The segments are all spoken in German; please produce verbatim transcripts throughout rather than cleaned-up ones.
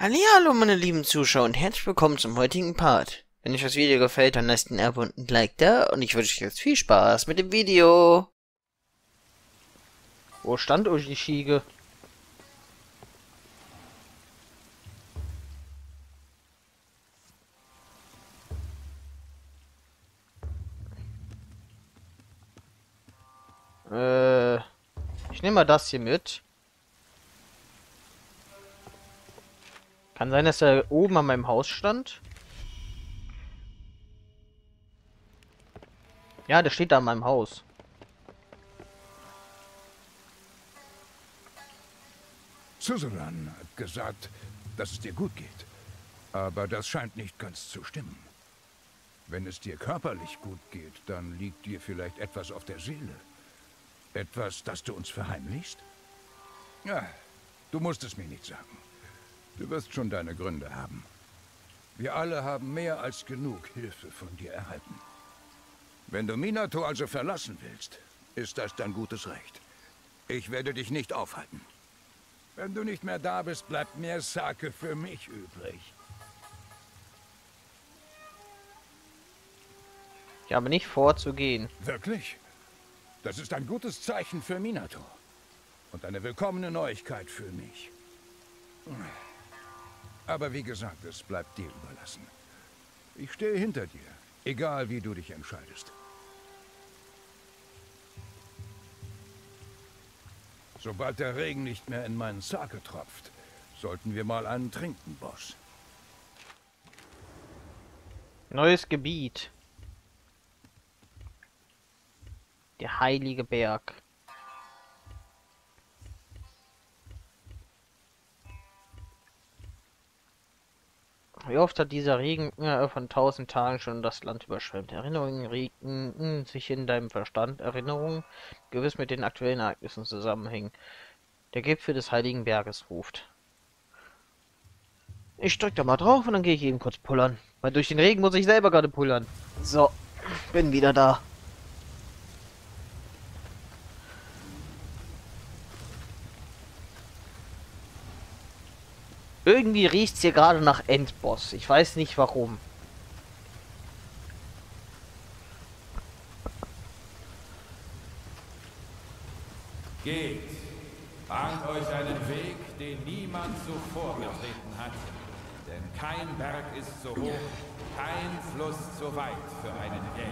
Hallihallo meine lieben Zuschauer und herzlich willkommen zum heutigen Part. Wenn euch das Video gefällt, dann lasst ein Abo und ein Like da und ich wünsche euch jetzt viel Spaß mit dem Video. Wo stand euch die Schiege? Äh, ich nehme mal das hier mit. Kann sein, dass er oben an meinem Haus stand. Ja, der steht da an meinem Haus. Susan hat gesagt, dass es dir gut geht. Aber das scheint nicht ganz zu stimmen. Wenn es dir körperlich gut geht, dann liegt dir vielleicht etwas auf der Seele. Etwas, das du uns verheimlichst? Ja, du musst es mir nicht sagen. Du wirst schon deine Gründe haben. Wir alle haben mehr als genug Hilfe von dir erhalten. Wenn du Minato also verlassen willst, ist das dein gutes Recht. Ich werde dich nicht aufhalten. Wenn du nicht mehr da bist, bleibt mehr Sake für mich übrig. Ich habe nicht vor, zu gehen. Wirklich? Das ist ein gutes Zeichen für Minato. Und eine willkommene Neuigkeit für mich. Aber wie gesagt, es bleibt dir überlassen. Ich stehe hinter dir, egal wie du dich entscheidest. Sobald der Regen nicht mehr in meinen Sake tropft, sollten wir mal einen trinken, Boss. Neues Gebiet. Der heilige Berg. Wie oft hat dieser Regen von tausend Tagen schon das Land überschwemmt? Erinnerungen regen sich in deinem Verstand. Erinnerungen gewiss mit den aktuellen Ereignissen zusammenhängen. Der Gipfel des heiligen Berges ruft. Ich drück da mal drauf und dann gehe ich eben kurz pullern. Weil durch den Regen muss ich selber gerade pullern. So, bin wieder da. Irgendwie riecht es hier gerade nach Endboss. Ich weiß nicht warum. Geht. Bahnt euch einen Weg, den niemand zuvor betreten hat. Denn kein Berg ist so hoch, kein Fluss so weit für einen Jäger.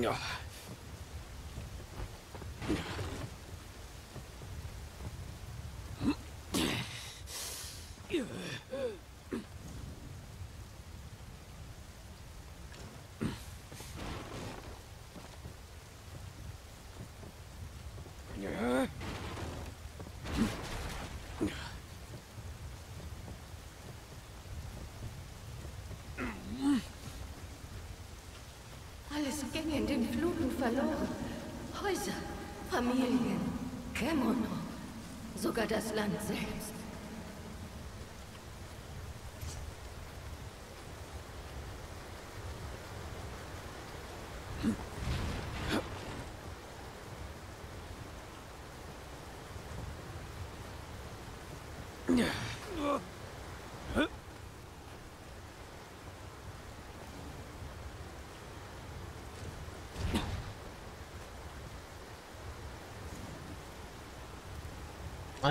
Ja. Ging in den Fluten verloren. Häuser, Familien, Kemono, sogar das Land selbst.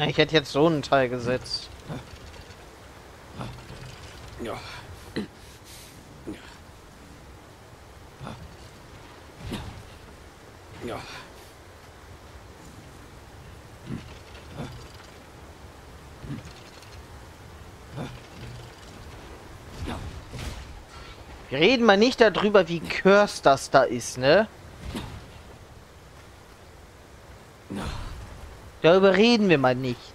Ich hätte jetzt so einen Teil gesetzt. Ja. Ja. Wir reden mal nicht darüber, wie cursed das da ist, ne? Darüber reden wir mal nicht.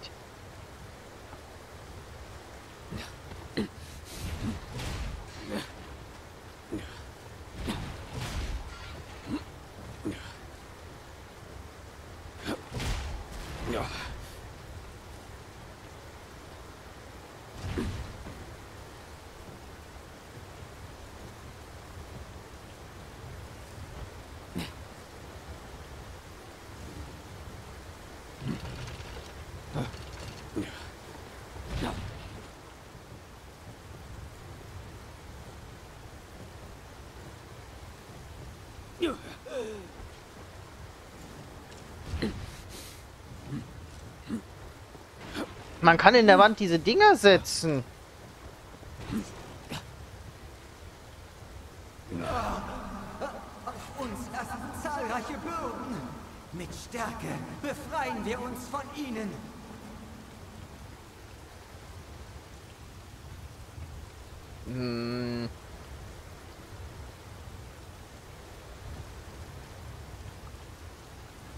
Man kann in der Wand diese Dinger setzen. Auf uns lassen zahlreiche Bürden. Mit Stärke befreien wir uns von ihnen. Hm.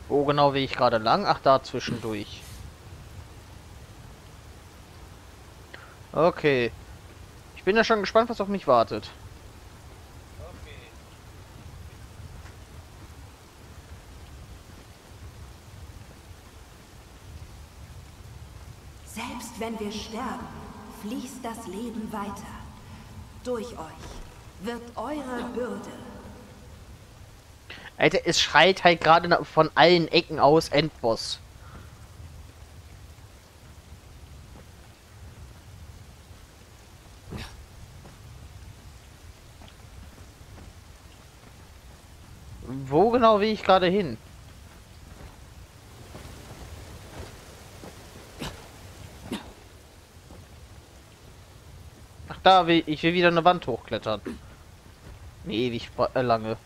Wo genau will ich gerade lang? Ach, da zwischendurch. Okay. Ich bin ja schon gespannt, was auf mich wartet. Okay. Selbst wenn wir sterben, fließt das Leben weiter. Durch euch wird eure Bürde. Alter, es schreit halt gerade von allen Ecken aus Endboss. Wo genau will ich gerade hin? Ach, da will ich will wieder eine Wand hochklettern. Eine ewig lange.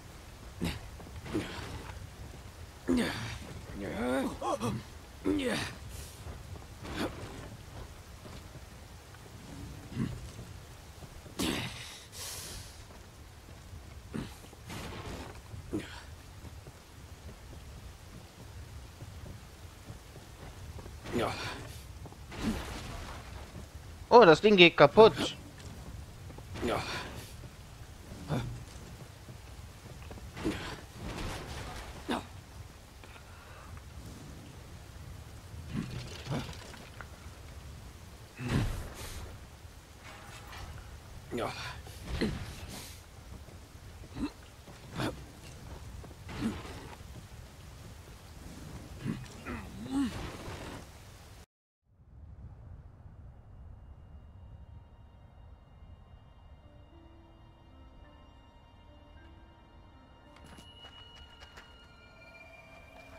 Oh, das Ding geht kaputt. Ja.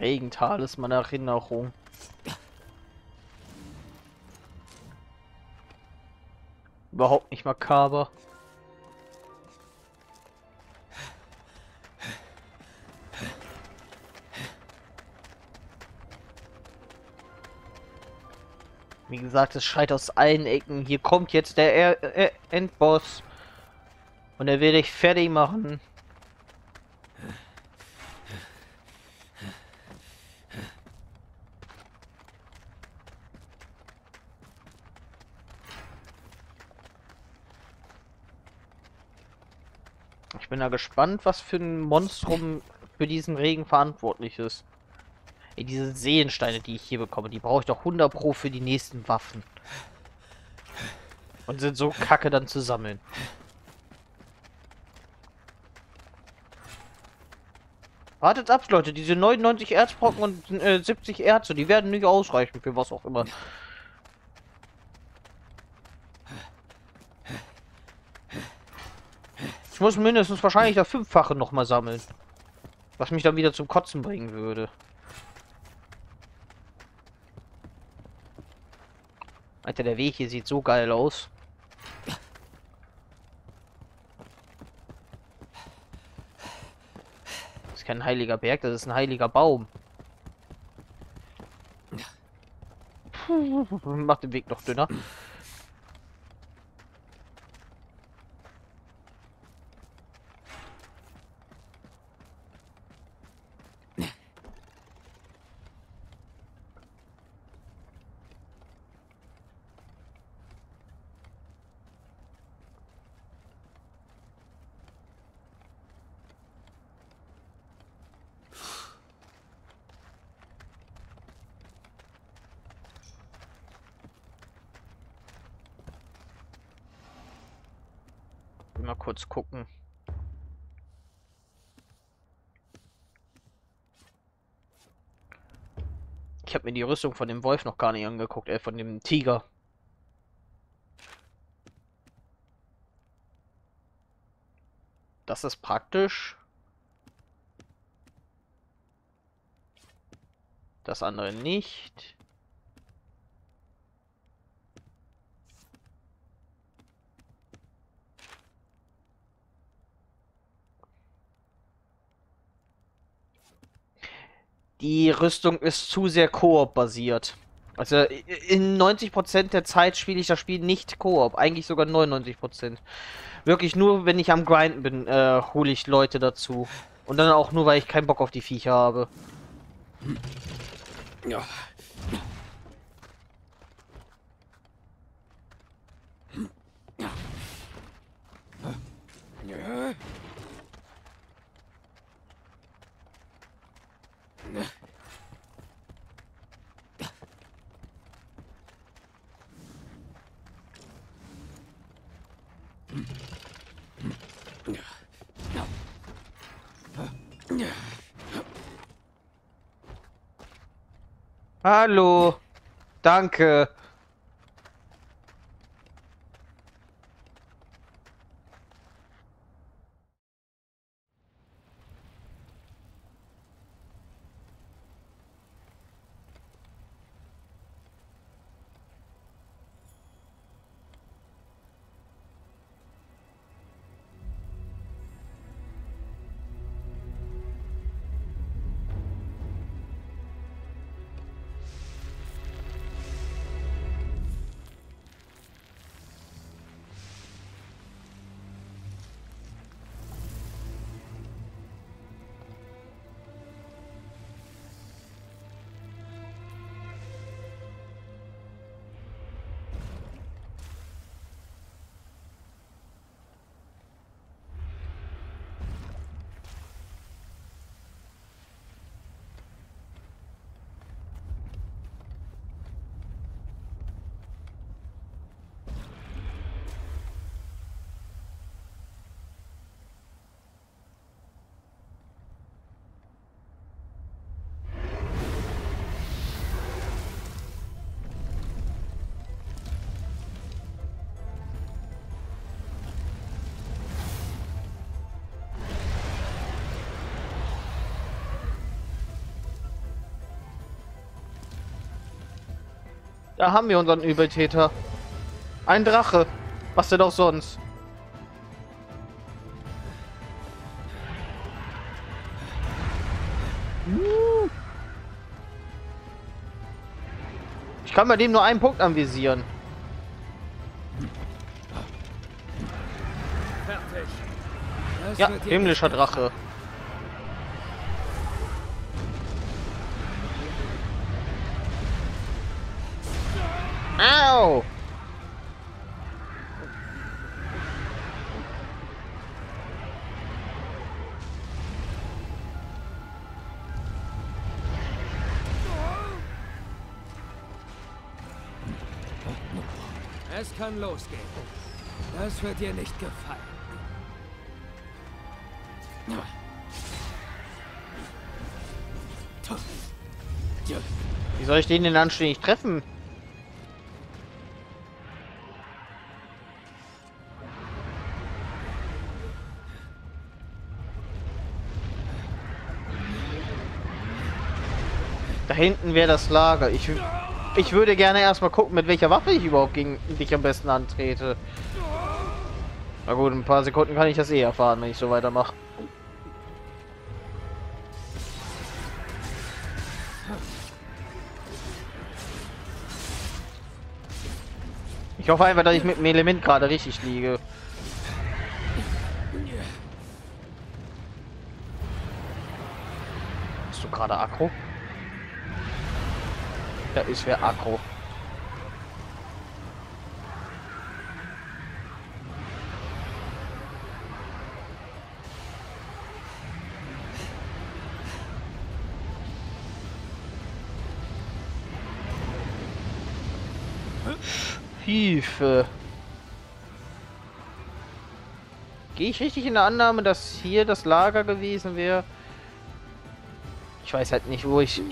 Regental ist meine Erinnerung. Überhaupt nicht makaber. Wie gesagt, es schreit aus allen Ecken. Hier kommt jetzt der er er Endboss. Und er will dich fertig machen. Ich bin da gespannt, was für ein Monstrum für diesen Regen verantwortlich ist. Ey, diese Seelensteine, die ich hier bekomme, die brauche ich doch hundert Pro für die nächsten Waffen. Und sind so kacke dann zu sammeln. Wartet ab, Leute, diese neunundneunzig Erzbrocken und äh, siebzig Erze, die werden nicht ausreichen für was auch immer. Ich muss mindestens wahrscheinlich das Fünffache nochmal sammeln. Was mich dann wieder zum Kotzen bringen würde. Alter, der Weg hier sieht so geil aus. Das ist kein heiliger Berg, das ist ein heiliger Baum. Macht den Weg noch dünner. Mal kurz gucken. Ich habe mir die Rüstung von dem Wolf noch gar nicht angeguckt, äh, von dem Tiger. Das ist praktisch. Das andere nicht. Die Rüstung ist zu sehr Koop-basiert. Also in neunzig Prozent der Zeit spiele ich das Spiel nicht Koop. Eigentlich sogar neunundneunzig Prozent. Wirklich nur, wenn ich am Grinden bin, äh, hole ich Leute dazu. Und dann auch nur, weil ich keinen Bock auf die Viecher habe. Ja. Ja. Hallo, danke. Da haben wir unseren Übeltäter. Ein Drache. Was denn auch sonst? Ich kann bei dem nur einen Punkt anvisieren. Ja, himmlischer Drache. Au! Es kann losgehen. Das wird dir nicht gefallen. Wie soll ich den denn anständig treffen? Da hinten wäre das Lager. Ich, ich würde gerne erstmal gucken, mit welcher Waffe ich überhaupt gegen dich am besten antrete. Na gut, in ein paar Sekunden kann ich das eh erfahren, wenn ich so weitermache. Ich hoffe einfach, dass ich mit dem Element gerade richtig liege. Bist du gerade aggro? Da ist wer aggro. Hilfe. Gehe ich richtig in der Annahme, dass hier das Lager gewesen wäre? Ich weiß halt nicht, wo ich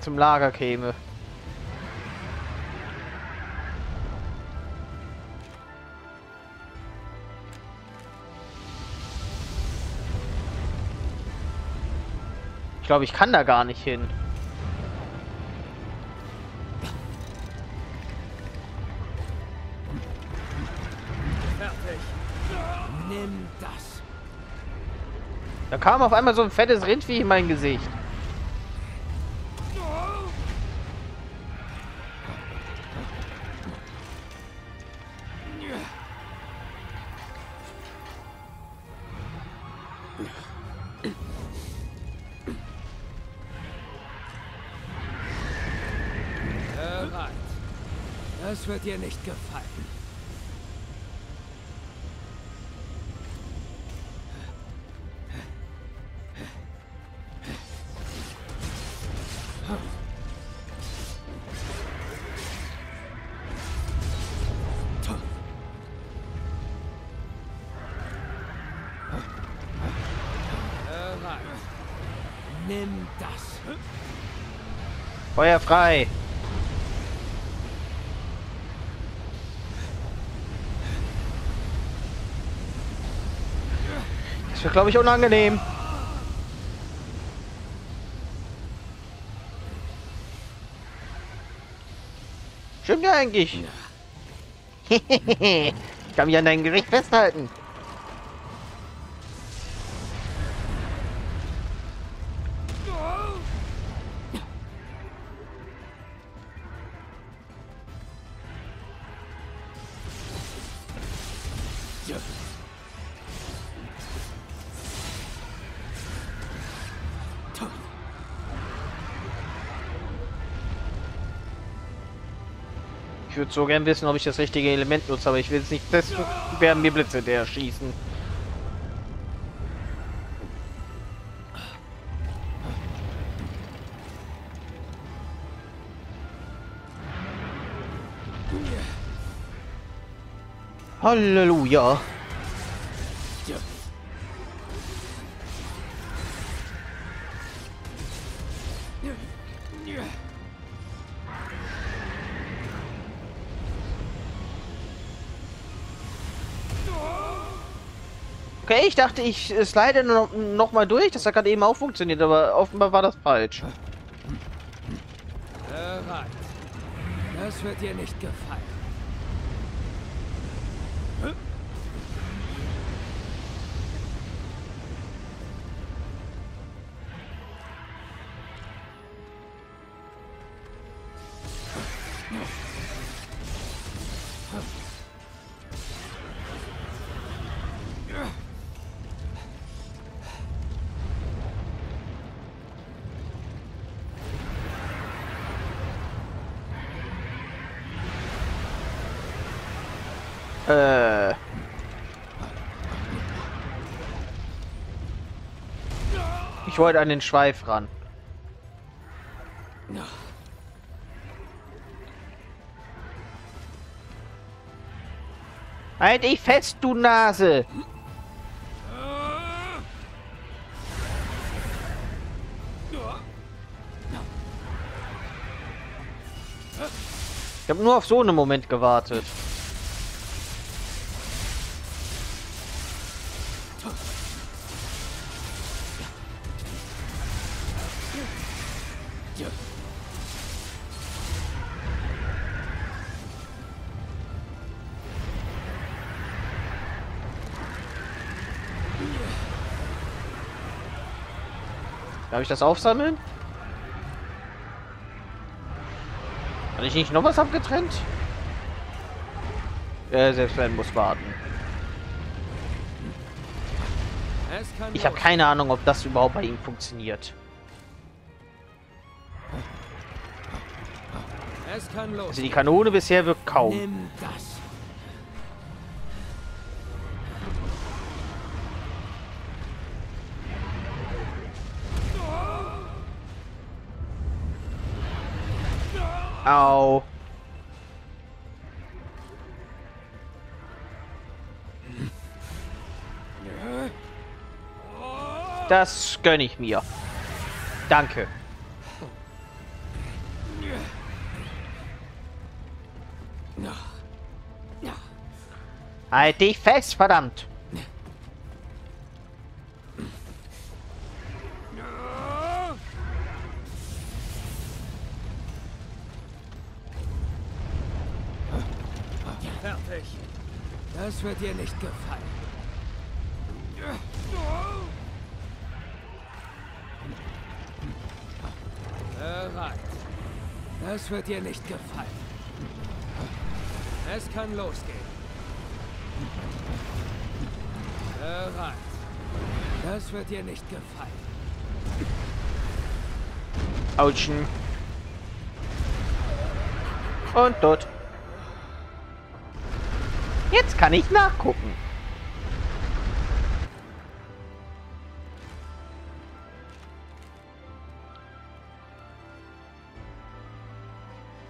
zum Lager käme. Ich glaube, ich kann da gar nicht hin. Da kam auf einmal so ein fettes Rindvieh in mein Gesicht. Das wird dir nicht gefallen. Nimm das. Feuer frei. Das wird, glaube ich, unangenehm. Stimmt ja eigentlich. Ich kann mich an dein Gericht festhalten. Ich würde so gern wissen, ob ich das richtige Element nutze, aber ich will es nicht testen, werden mir Blitze der schießen. Halleluja. Okay, ich dachte, ich slide noch, noch mal durch. Das hat gerade eben auch funktioniert, aber offenbar war das falsch. Bereit. Das wird dir nicht gefallen. Äh. Ich wollte an den Schweif ran. Halt dich fest, du Nase! Ich habe nur auf so einen Moment gewartet. Darf ich das aufsammeln? Kann ich nicht noch was abgetrennt? Äh, selbst wenn muss warten. Ich habe keine Ahnung, ob das überhaupt bei ihm funktioniert. Also die Kanone bisher wirkt kaum. Au. Das gönne ich mir. Danke. Halt dich fest, verdammt. Fertig. Das wird dir nicht gefallen. bereit. Das wird dir nicht gefallen. Es kann losgehen. Bereit. Das wird dir nicht gefallen. Autschen. Und tot. Jetzt kann ich nachgucken.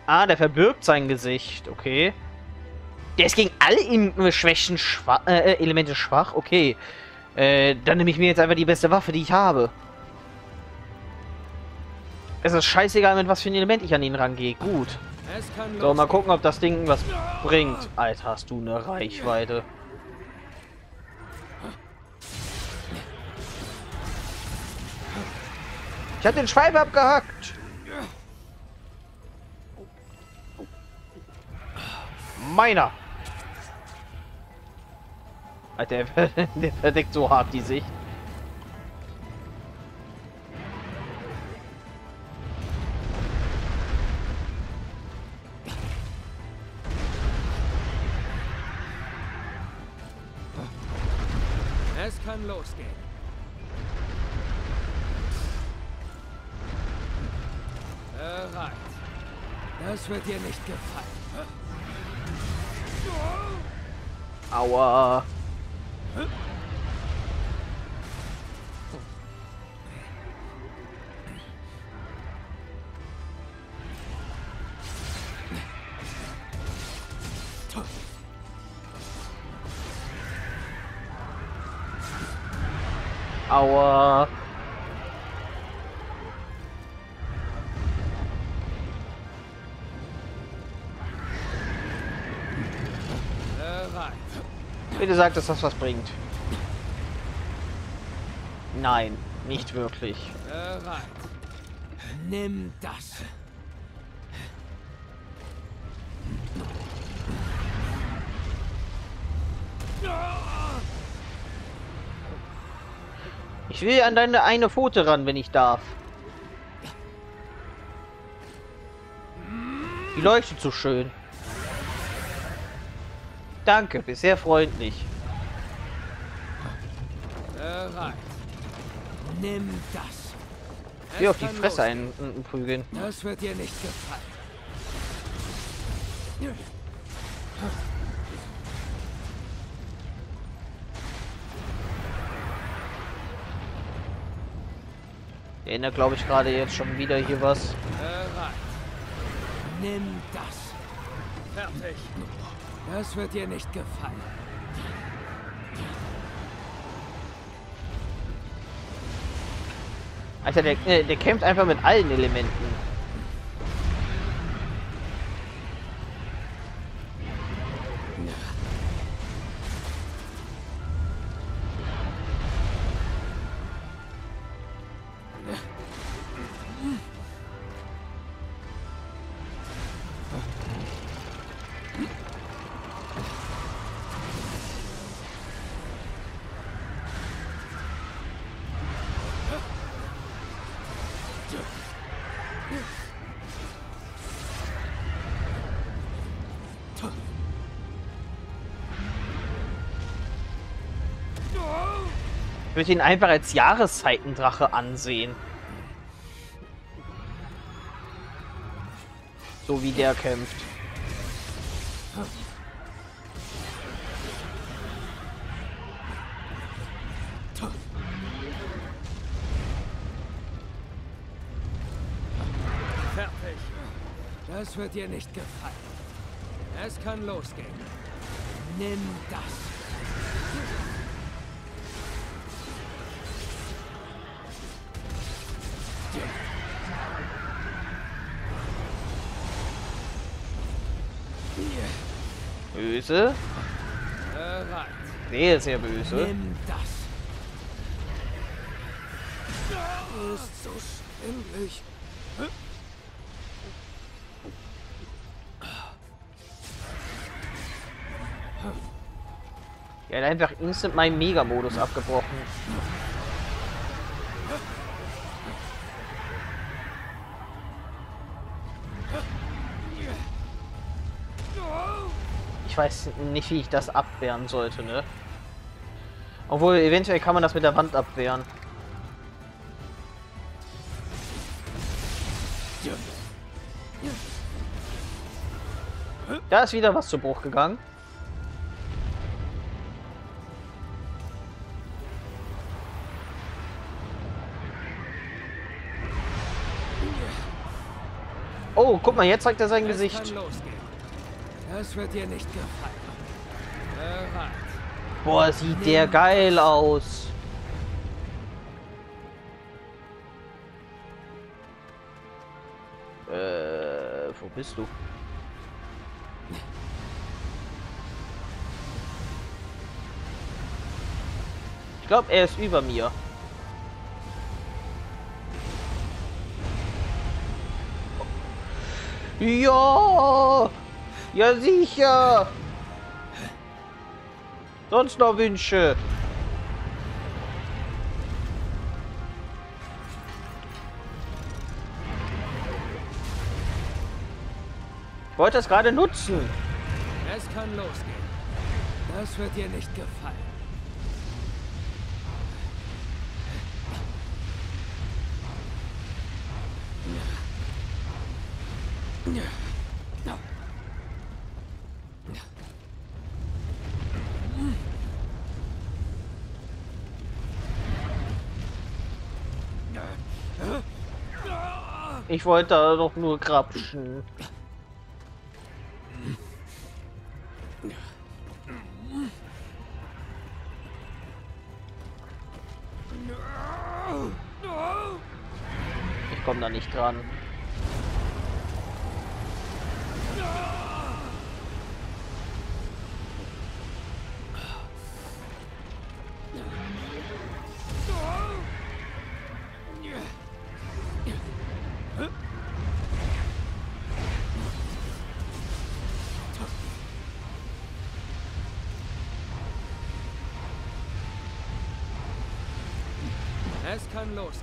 Ah, der verbirgt sein Gesicht. Okay. Der ist gegen alle Schwächen schwa äh, Elemente schwach. Okay. Äh, dann nehme ich mir jetzt einfach die beste Waffe, die ich habe. Es ist scheißegal, mit was für ein Element ich an ihn rangehe. Gut. So, mal gucken, ob das Ding was bringt. Alter, hast du eine Reichweite. Ich hab den Schweib abgehackt. Meiner. Alter, der verdeckt so hart die Sicht. Es kann losgehen. Bereit. Das wird dir nicht gefallen. Aua. Aua. Bitte sagt, dass das was bringt. Nein, nicht wirklich. Bereit. Nimm das. Ich will an deine eine Pfote ran, wenn ich darf. Die leuchtet so schön. Danke, bisher freundlich. Bereit. Nimm das. Ich will auf die Fresse einprügeln. Das wird dir nicht gefallen. Ich erinnere, glaube ich, gerade jetzt schon wieder hier was. Bereit. Nimm das. Fertig. Das wird dir nicht gefallen. Alter, der, äh, der kämpft einfach mit allen Elementen. Ich würde ihn einfach als Jahreszeitendrache ansehen. So wie der kämpft. Fertig. Das wird dir nicht gefallen. Es kann losgehen. Nimm das. Böse. Sehr, sehr böse. Nimm das. Ist so schwindelig. Er hat einfach instant meinen Mega-Modus abgebrochen. ich weiß nicht, wie ich das abwehren sollte, ne? Obwohl, eventuell kann man das mit der Wand abwehren. Da ist wieder was zu Bruch gegangen. Oh, guck mal, jetzt zeigt er sein Gesicht. Das wird dir nicht gefallen. Boah, sieht der geil aus. Äh, wo bist du? Ich glaube, er ist über mir. Ja, ja sicher. Sonst noch Wünsche. Ich wollte es gerade nutzen. Es kann losgehen. Das wird dir nicht gefallen. Ich wollte da doch nur grapschen. Ich komme da nicht dran.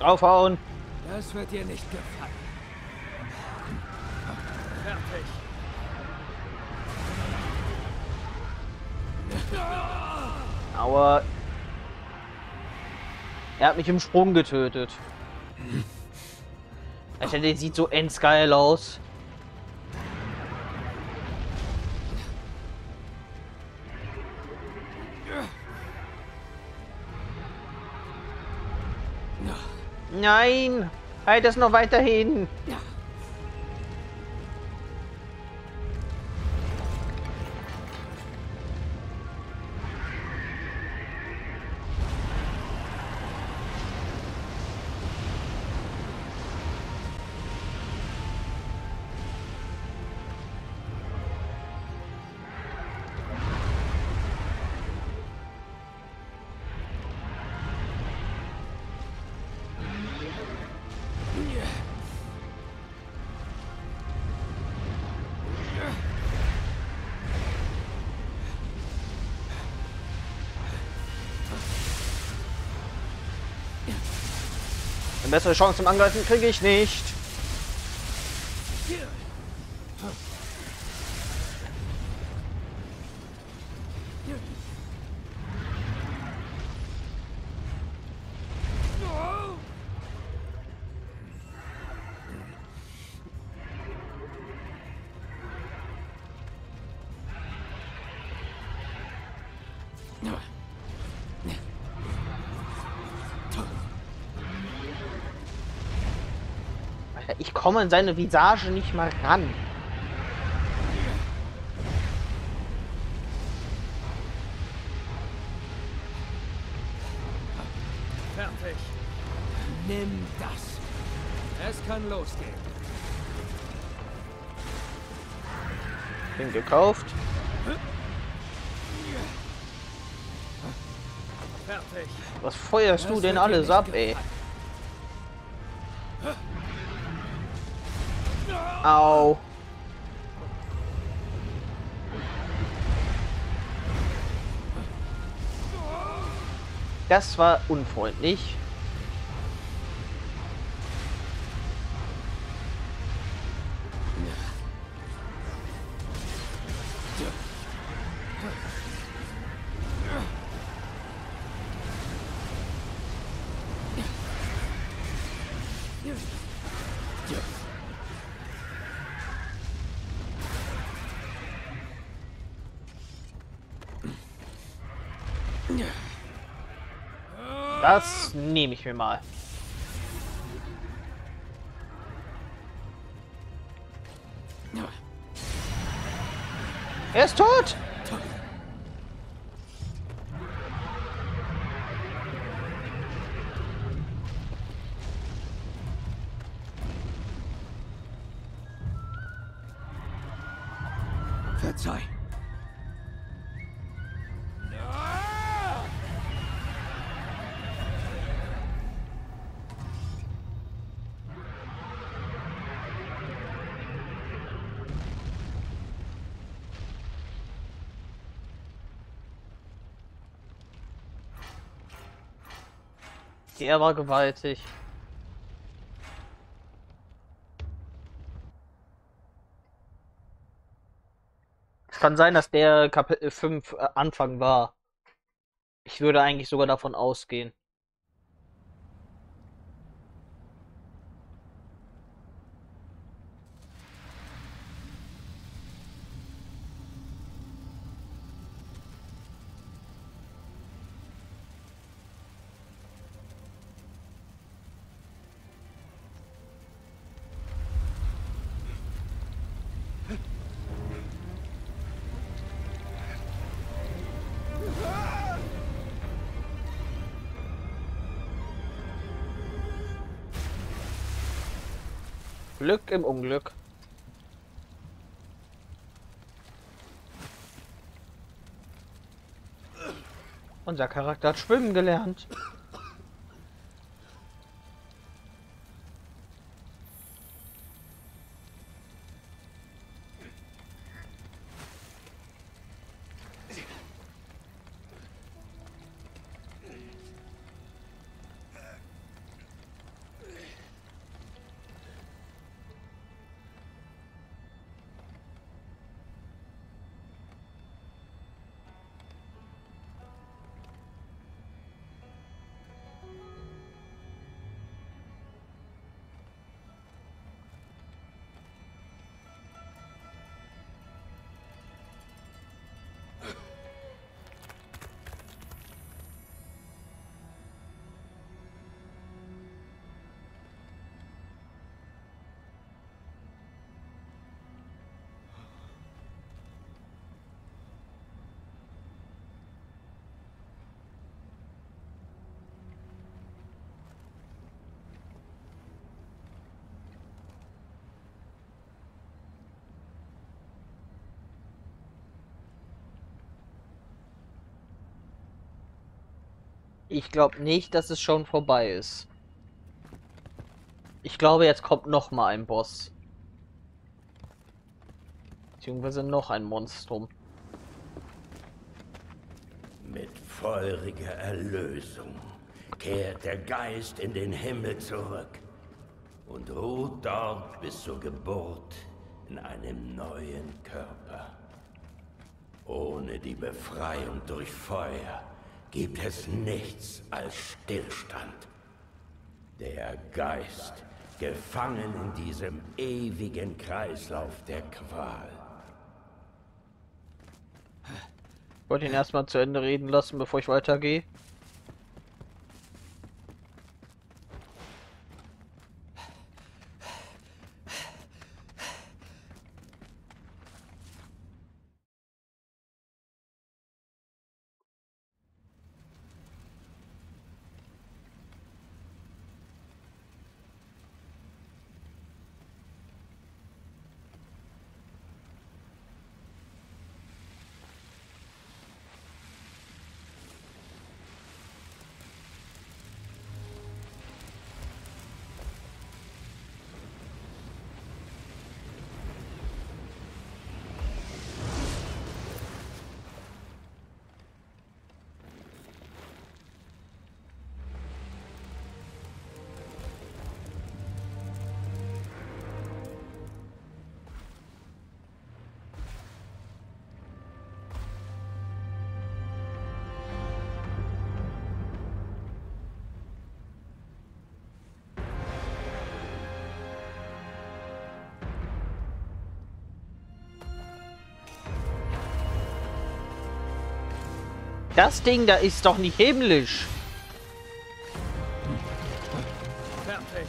Aufhauen. Das wird dir nicht gefallen. Fertig. Aua. Er hat mich im Sprung getötet. Alter, der sieht so endgeil aus. Nein! Halt das noch weiterhin! Ja. Bessere Chance zum Angreifen kriege ich nicht. Ich komme in seine Visage nicht mal ran. Fertig. Nimm das. Es kann losgehen. Bin gekauft. Fertig. Was feuerst du denn alles ab, ey? Au. Das war unfreundlich. Das nehme ich mir mal. Er ist tot! Verzeih. Er war gewaltig. Es kann sein, dass der Kapitel fünf äh, Anfang war. Ich würde eigentlich sogar davon ausgehen. Glück im Unglück. Unser Charakter hat schwimmen gelernt. Ich glaube nicht, dass es schon vorbei ist. Ich glaube, jetzt kommt noch mal ein Boss. Beziehungsweise noch ein Monstrum. Mit feuriger Erlösung kehrt der Geist in den Himmel zurück und ruht dort bis zur Geburt in einem neuen Körper. Ohne die Befreiung durch Feuer gibt es nichts als Stillstand. Der Geist, gefangen in diesem ewigen Kreislauf der Qual. Ich wollte ihn erstmal zu Ende reden lassen, bevor ich weitergehe. Das Ding da ist doch nicht himmlisch. Fertig.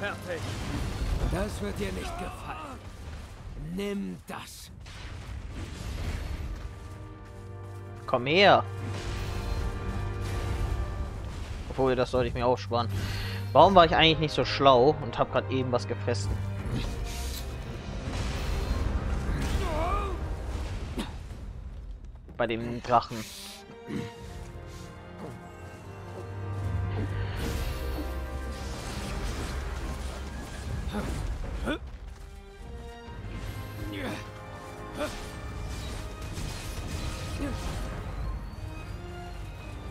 Fertig. Das wird dir nicht gefallen. Nimm das. Komm her. Obwohl, das sollte ich mir aufsparen. Warum war ich eigentlich nicht so schlau und habe gerade eben was gefressen? Bei dem Drachen.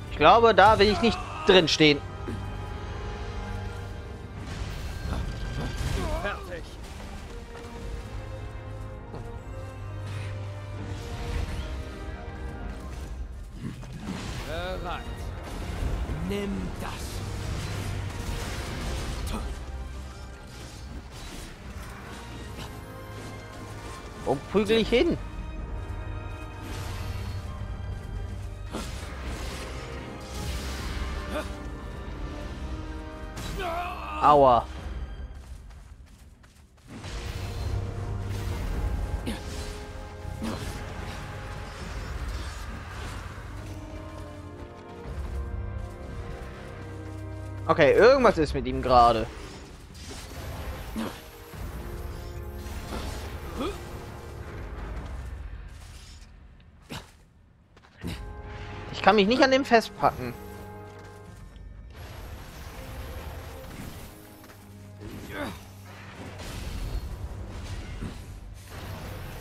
Ich glaube, da will ich nicht drin stehen. Fertig. Bereit. Nimm das. Und prügel ich hin. Aua. Okay, irgendwas ist mit ihm gerade. Ich kann mich nicht an dem festpacken.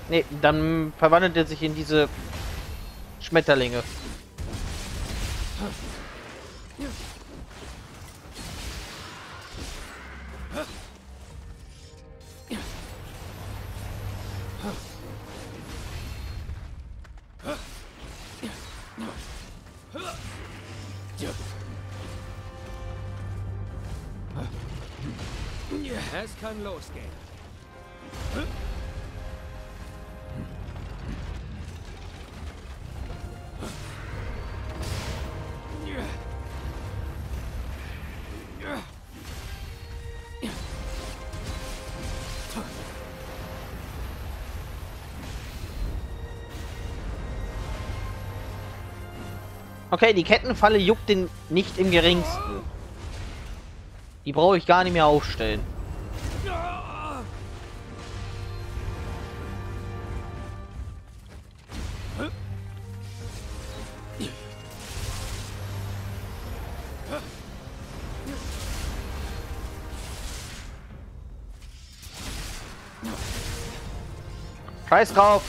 Nee, dann verwandelt er sich in diese Schmetterlinge. Es kann losgehen. Okay, die Kettenfalle juckt den nicht im geringsten. Die brauche ich gar nicht mehr aufstellen. Scheiß drauf.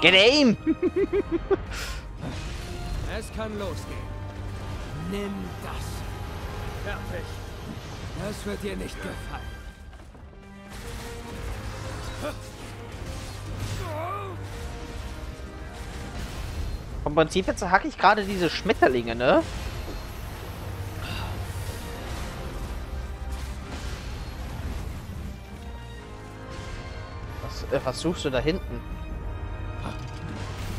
Get aim! Es kann losgehen. Nimm das. Fertig. Das wird dir nicht gefallen. Vom Prinzip jetzt hacke ich gerade diese Schmetterlinge, ne? Was, äh, was suchst du da hinten?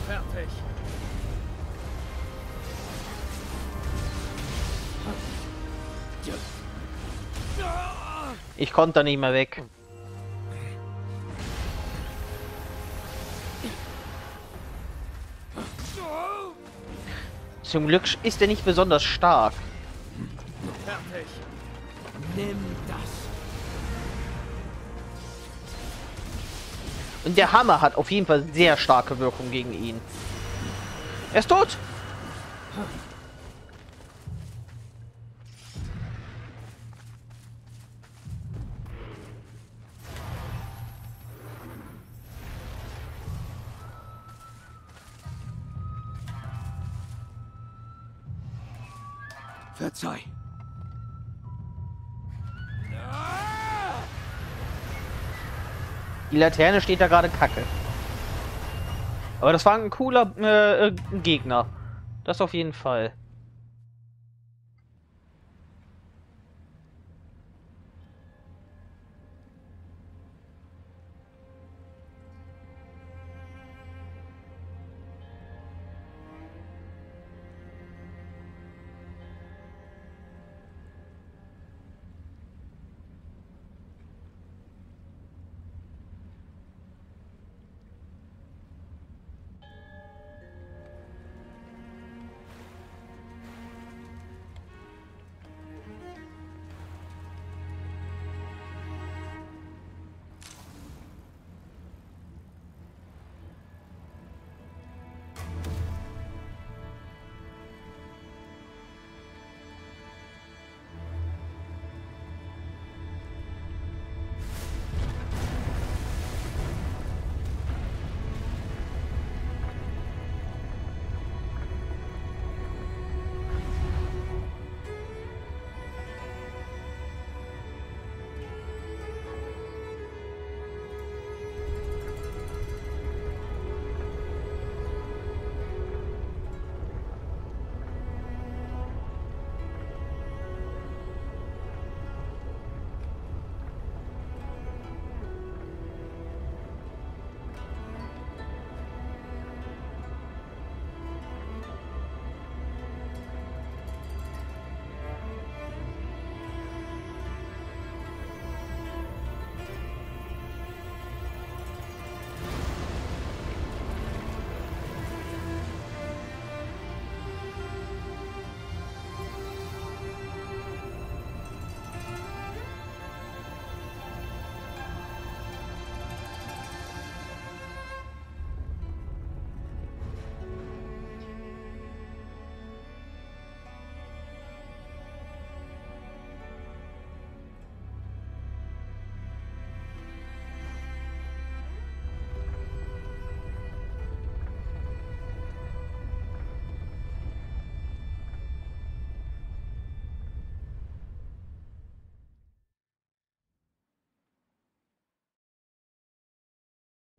Fertig. Ich konnte da nicht mehr weg. Zum Glück ist er nicht besonders stark. Fertig. Nimm das. Und der Hammer hat auf jeden Fall sehr starke Wirkung gegen ihn. Er ist tot. Verzeih. Die Laterne steht da gerade kacke. Aber das war ein cooler äh, Gegner. Das auf jeden Fall.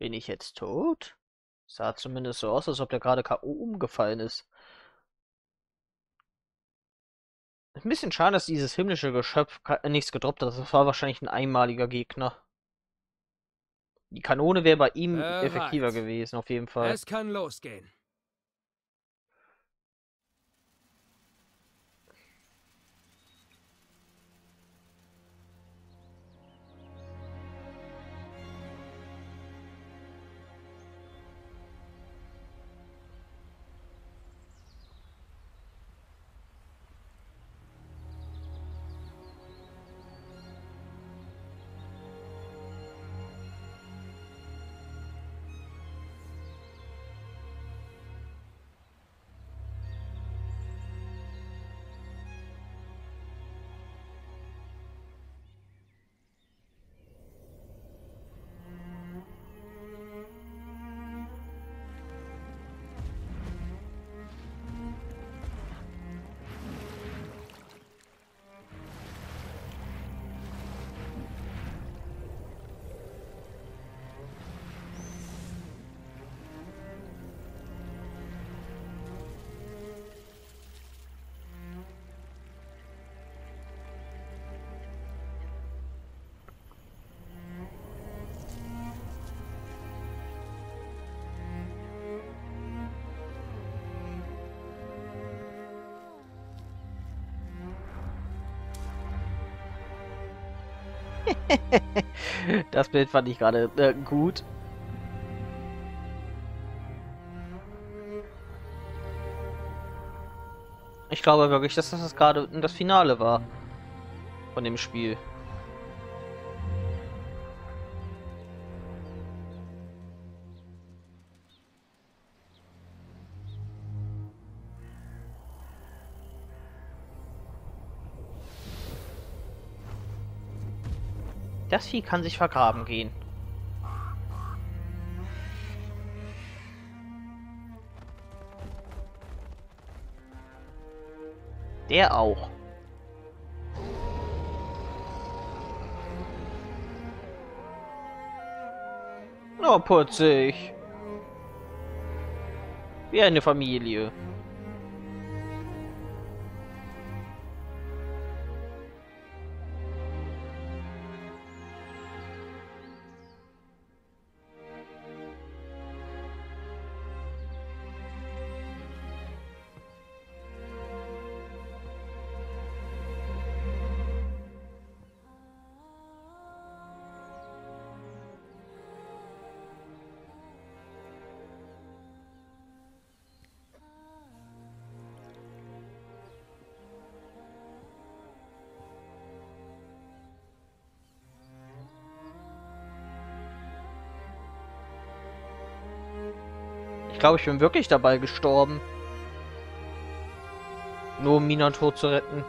Bin ich jetzt tot? Sah zumindest so aus, als ob der gerade K O umgefallen ist. Ein bisschen schade, dass dieses himmlische Geschöpf nichts gedroppt hat. Das war wahrscheinlich ein einmaliger Gegner. Die Kanone wäre bei ihm äh, effektiver right. gewesen, auf jeden Fall. Es kann losgehen. Das Bild fand ich gerade äh, gut. Ich glaube wirklich, dass das gerade das Finale war von dem Spiel. Das Vieh kann sich vergraben gehen. Der auch. Oh, putzig. Wie eine Familie. Ich glaube, ich bin wirklich dabei gestorben. Nur um Minato zu retten.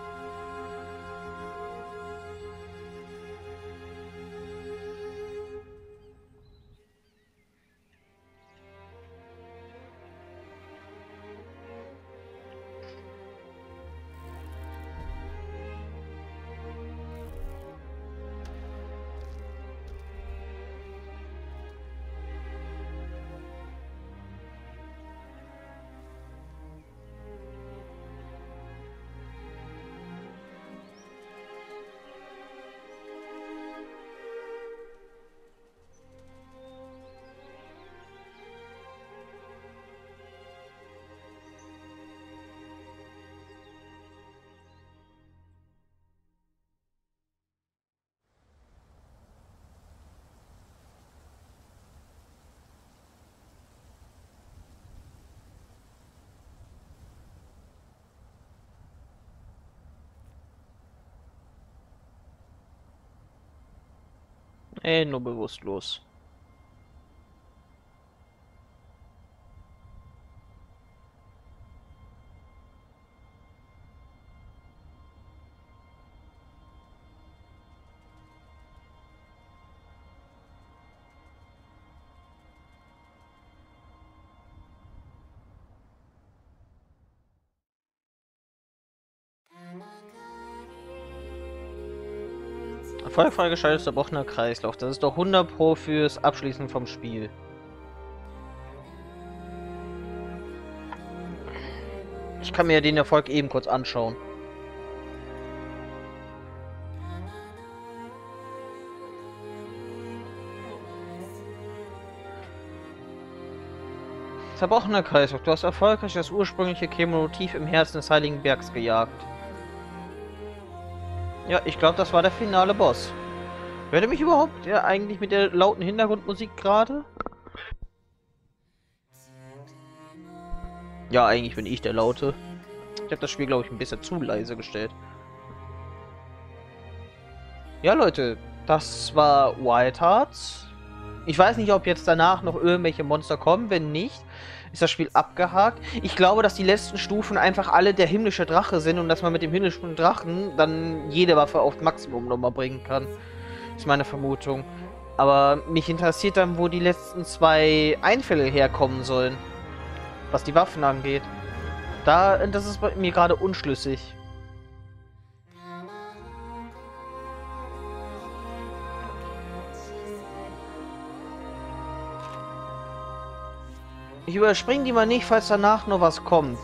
Äh, nur bewusstlos. Voll freigeschaltet zerbrochener Kreislauf. Das ist doch hundert Pro fürs Abschließen vom Spiel. Ich kann mir den Erfolg eben kurz anschauen. Zerbrochener Kreislauf. Du hast erfolgreich das ursprüngliche Chemomotiv im Herzen des Heiligen Bergs gejagt. Ja, ich glaube, das war der finale Boss. Hört ihr mich überhaupt ja, eigentlich mit der lauten Hintergrundmusik gerade? Ja, eigentlich bin ich der Laute. Ich habe das Spiel, glaube ich, ein bisschen zu leise gestellt. Ja, Leute, das war Wild Hearts. Ich weiß nicht, ob jetzt danach noch irgendwelche Monster kommen. Wenn nicht, ist das Spiel abgehakt. Ich glaube, dass die letzten Stufen einfach alle der himmlische Drache sind und dass man mit dem himmlischen Drachen dann jede Waffe auf Maximum nochmal bringen kann. Ist meine Vermutung. Aber mich interessiert dann, wo die letzten zwei Einfälle herkommen sollen. Was die Waffen angeht. Da, das ist bei mir gerade unschlüssig. Ich überspringe die mal nicht, falls danach noch was kommt.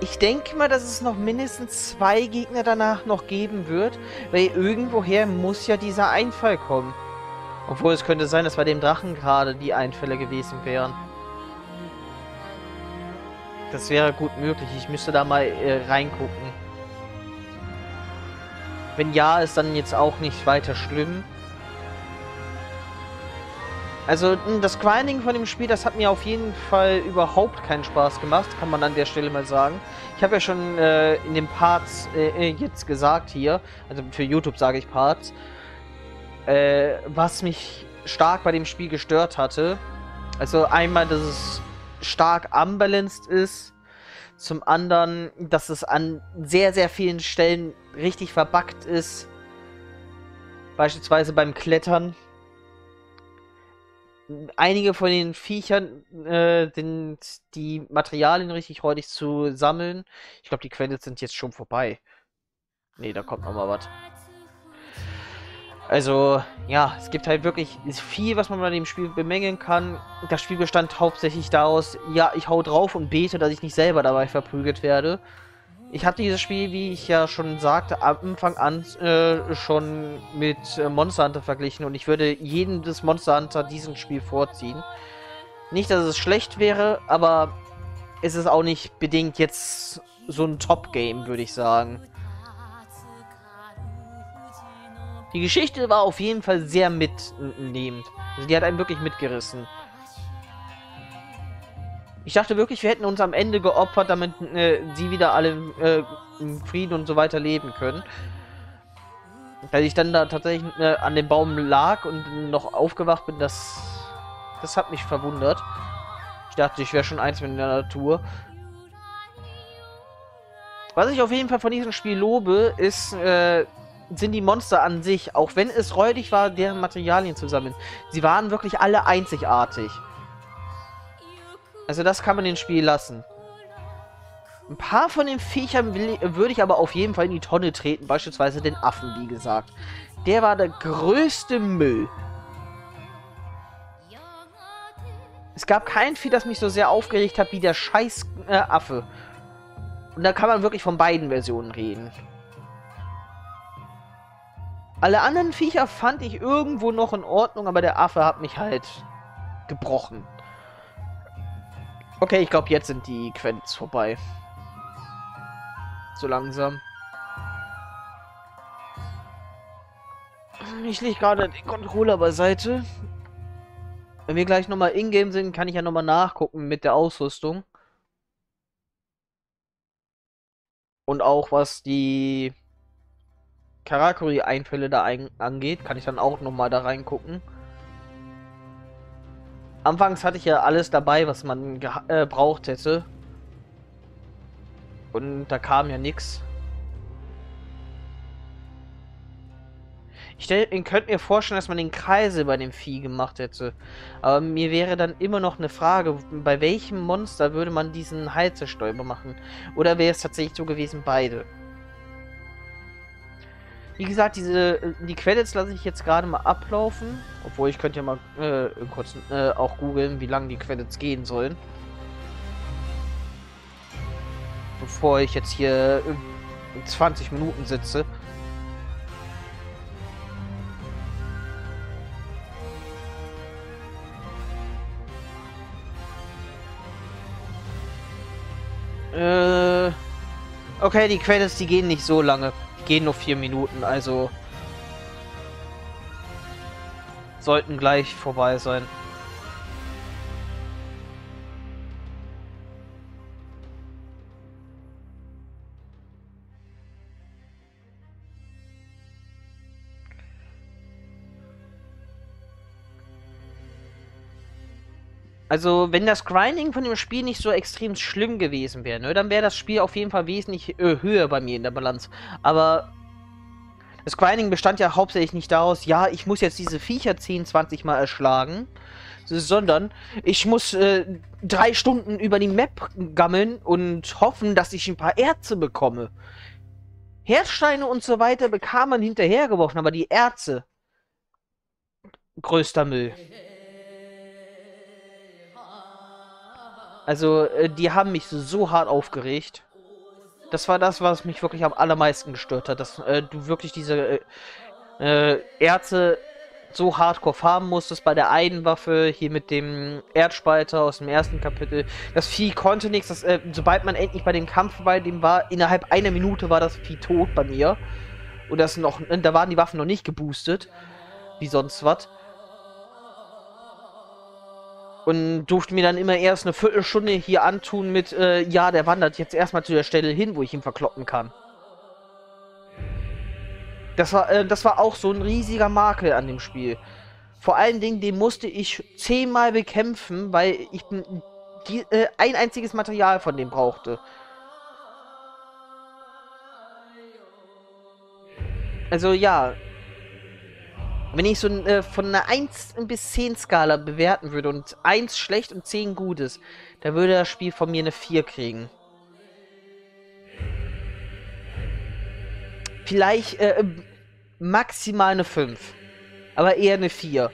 Ich denke mal, dass es noch mindestens zwei Gegner danach noch geben wird, weil irgendwoher muss ja dieser Einfall kommen. Obwohl es könnte sein, dass bei dem Drachen gerade die Einfälle gewesen wären. Das wäre gut möglich. Ich müsste da mal äh, reingucken. Wenn ja, ist dann jetzt auch nicht weiter schlimm. Also das Grinding von dem Spiel, das hat mir auf jeden Fall überhaupt keinen Spaß gemacht, kann man an der Stelle mal sagen. Ich habe ja schon äh, in den Parts äh, jetzt gesagt hier, also für YouTube sage ich Parts, äh, was mich stark bei dem Spiel gestört hatte. Also einmal, dass es stark unbalanced ist, zum anderen, dass es an sehr, sehr vielen Stellen richtig verbuggt ist, beispielsweise beim Klettern. Einige von den Viechern äh, sind die Materialien richtig räudig zu sammeln. Ich glaube, die Quellen sind jetzt schon vorbei. Nee, da kommt noch mal was. Also, ja, es gibt halt wirklich viel, was man bei dem Spiel bemängeln kann. Das Spiel bestand hauptsächlich daraus, ja, ich hau drauf und bete, dass ich nicht selber dabei verprügelt werde. Ich hatte dieses Spiel, wie ich ja schon sagte, am Anfang an äh, schon mit Monster Hunter verglichen und ich würde jedem des Monster Hunter diesem Spiel vorziehen. Nicht, dass es schlecht wäre, aber es ist auch nicht bedingt jetzt so ein Top-Game, würde ich sagen. Die Geschichte war auf jeden Fall sehr mitnehmend. Also die hat einen wirklich mitgerissen. Ich dachte wirklich, wir hätten uns am Ende geopfert, damit äh, sie wieder alle äh, im Frieden und so weiter leben können. Weil ich dann da tatsächlich äh, an dem Baum lag und noch aufgewacht bin, das, das hat mich verwundert. Ich dachte, ich wäre schon eins mit der Natur. Was ich auf jeden Fall von diesem Spiel lobe, ist... Äh, sind die Monster an sich, auch wenn es räudig war, deren Materialien zu sammeln. Sie waren wirklich alle einzigartig. Also das kann man dem Spiel lassen. Ein paar von den Viechern will, würde ich aber auf jeden Fall in die Tonne treten, beispielsweise den Affen, wie gesagt. Der war der größte Müll. Es gab kein Vieh, das mich so sehr aufgeregt hat, wie der scheiß äh, Affe. Und da kann man wirklich von beiden Versionen reden. Alle anderen Viecher fand ich irgendwo noch in Ordnung, aber der Affe hat mich halt gebrochen. Okay, ich glaube, jetzt sind die Quests vorbei. So langsam. Ich lege gerade den Controller beiseite. Wenn wir gleich nochmal in-game sind, kann ich ja nochmal nachgucken mit der Ausrüstung. Und auch was die... Karakuri-Einfälle da ein angeht, kann ich dann auch nochmal da reingucken. Anfangs hatte ich ja alles dabei, was man äh, braucht hätte. Und da kam ja nichts. Ich, ich könnte mir vorstellen, dass man den Kreisel bei dem Vieh gemacht hätte. Aber mir wäre dann immer noch eine Frage, bei welchem Monster würde man diesen Halsestäuber machen? Oder wäre es tatsächlich so gewesen, beide? Wie gesagt, diese die Credits lasse ich jetzt gerade mal ablaufen, obwohl ich könnte ja mal äh, kurz äh, auch googeln, wie lange die Credits gehen sollen, bevor ich jetzt hier äh, zwanzig Minuten sitze. Äh, okay, die Credits, die gehen nicht so lange. Gehen nur vier Minuten, also sollten gleich vorbei sein. Also, wenn das Grinding von dem Spiel nicht so extrem schlimm gewesen wäre, ne, dann wäre das Spiel auf jeden Fall wesentlich äh, höher bei mir in der Balance. Aber das Grinding bestand ja hauptsächlich nicht daraus, ja, ich muss jetzt diese Viecher zehn, zwanzig Mal erschlagen, sondern ich muss äh, drei Stunden über die Map gammeln und hoffen, dass ich ein paar Erze bekomme. Herzsteine und so weiter bekam man hinterhergeworfen, aber die Erze, größter Müll. Also, die haben mich so hart aufgeregt. Das war das, was mich wirklich am allermeisten gestört hat. Dass äh, du wirklich diese äh, Erze so hardcore farmen musstest. Bei der einen Waffe, hier mit dem Erdspalter aus dem ersten Kapitel. Das Vieh konnte nichts. Das, äh, sobald man endlich bei dem Kampf bei dem war, innerhalb einer Minute war das Vieh tot bei mir. Und das noch, da waren die Waffen noch nicht geboostet. Wie sonst was. Und durfte mir dann immer erst eine Viertelstunde hier antun mit, äh, ja, der wandert jetzt erstmal zu der Stelle hin, wo ich ihn verkloppen kann. Das war, äh, das war auch so ein riesiger Makel an dem Spiel. Vor allen Dingen, den musste ich zehnmal bekämpfen, weil ich die, äh, ein einziges Material von dem brauchte. Also ja... Wenn ich so äh, von einer eins bis zehn Skala bewerten würde und eins schlecht und zehn gut ist, dann würde das Spiel von mir eine vier kriegen. Vielleicht äh, maximal eine fünf. Aber eher eine vier.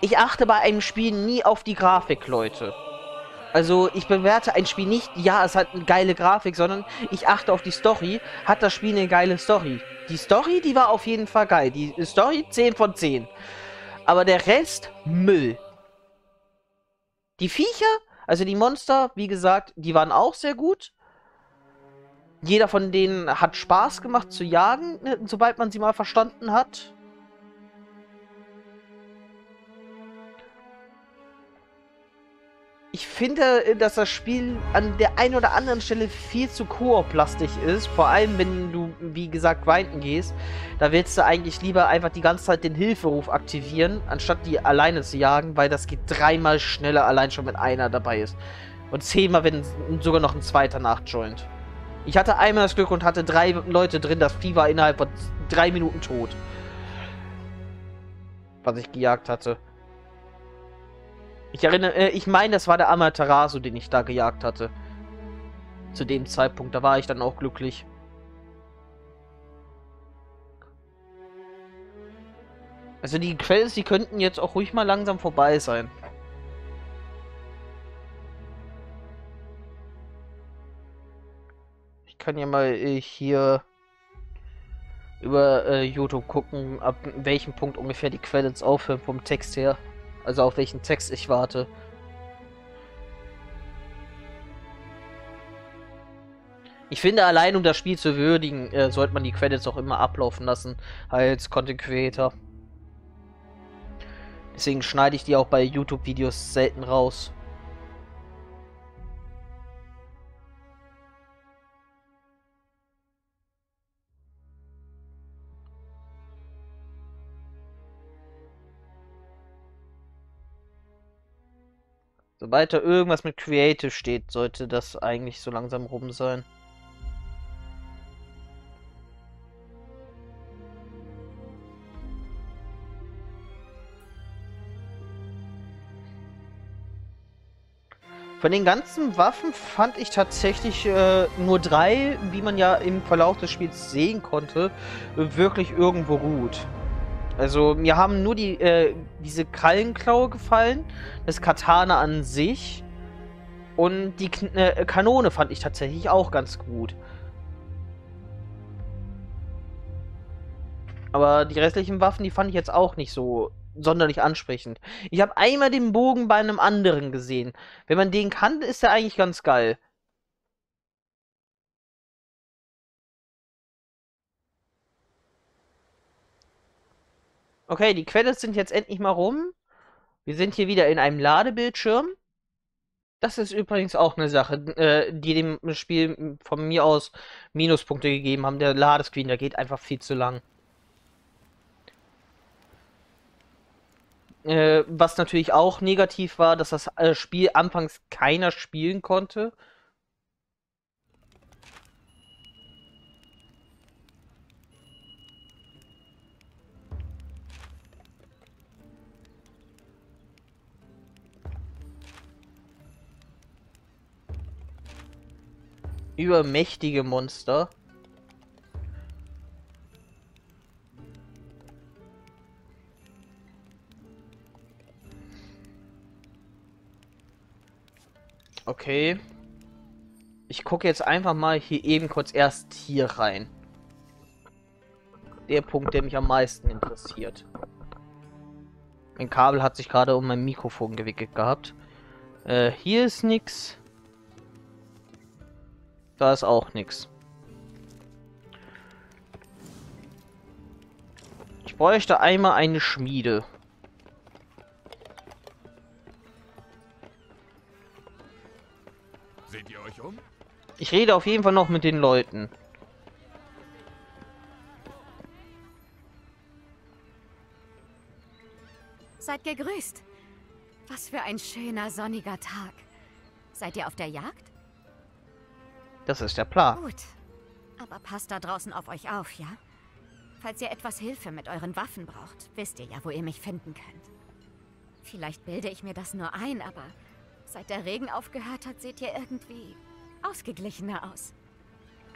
Ich achte bei einem Spiel nie auf die Grafik, Leute. Also, ich bewerte ein Spiel nicht, ja, es hat eine geile Grafik, sondern ich achte auf die Story. Hat das Spiel eine geile Story? Die Story, die war auf jeden Fall geil. Die Story, zehn von zehn. Aber der Rest, Müll. Die Viecher, also die Monster, wie gesagt, die waren auch sehr gut. Jeder von denen hat Spaß gemacht zu jagen, sobald man sie mal verstanden hat. Ich finde, dass das Spiel an der einen oder anderen Stelle viel zu koop-lastig ist. Vor allem, wenn du, wie gesagt, grinden gehst. Da willst du eigentlich lieber einfach die ganze Zeit den Hilferuf aktivieren, anstatt die alleine zu jagen, weil das geht dreimal schneller allein schon, wenn einer dabei ist. Und zehnmal, wenn sogar noch ein zweiter nachjoint. Ich hatte einmal das Glück und hatte drei Leute drin. Das Vieh war innerhalb von drei Minuten tot. Was ich gejagt hatte. Ich erinnere, äh, ich meine, das war der Amaterasu, den ich da gejagt hatte. Zu dem Zeitpunkt, da war ich dann auch glücklich. Also die Quells, die könnten jetzt auch ruhig mal langsam vorbei sein. Ich kann ja mal äh, hier über äh, YouTube gucken, ab welchem Punkt ungefähr die Quells aufhören vom Text her. Also auf welchen Text ich warte. Ich finde, allein um das Spiel zu würdigen, äh, sollte man die Credits auch immer ablaufen lassen als Content Creator. Deswegen schneide ich die auch bei YouTube-Videos selten raus. Sobald da irgendwas mit Creative steht, sollte das eigentlich so langsam rum sein. Von den ganzen Waffen fand ich tatsächlich äh, nur drei, wie man ja im Verlauf des Spiels sehen konnte, wirklich irgendwo gut. Also, mir haben nur die, äh, diese Krallenklaue gefallen, das Katana an sich und die K äh, Kanone fand ich tatsächlich auch ganz gut. Aber die restlichen Waffen, die fand ich jetzt auch nicht so sonderlich ansprechend. Ich habe einmal den Bogen bei einem anderen gesehen. Wenn man den kann, ist der eigentlich ganz geil. Okay, die Credits sind jetzt endlich mal rum. Wir sind hier wieder in einem Ladebildschirm. Das ist übrigens auch eine Sache, äh, die dem Spiel von mir aus Minuspunkte gegeben haben. Der Ladescreen, der geht einfach viel zu lang. Äh, was natürlich auch negativ war, dass das Spiel anfangs keiner spielen konnte. Übermächtige Monster. Okay. Ich gucke jetzt einfach mal hier eben kurz erst hier rein. Der Punkt, der mich am meisten interessiert. Mein Kabel hat sich gerade um mein Mikrofon gewickelt gehabt. Äh, hier ist nichts. Da ist auch nichts. Ich bräuchte einmal eine Schmiede. Seht ihr euch um? Ich rede auf jeden Fall noch mit den Leuten. Seid gegrüßt. Was für ein schöner sonniger Tag. Seid ihr auf der Jagd? Das ist der Plan. Gut, aber passt da draußen auf euch auf, ja? Falls ihr etwas Hilfe mit euren Waffen braucht, wisst ihr ja, wo ihr mich finden könnt. Vielleicht bilde ich mir das nur ein, aber seit der Regen aufgehört hat, seht ihr irgendwie ausgeglichener aus.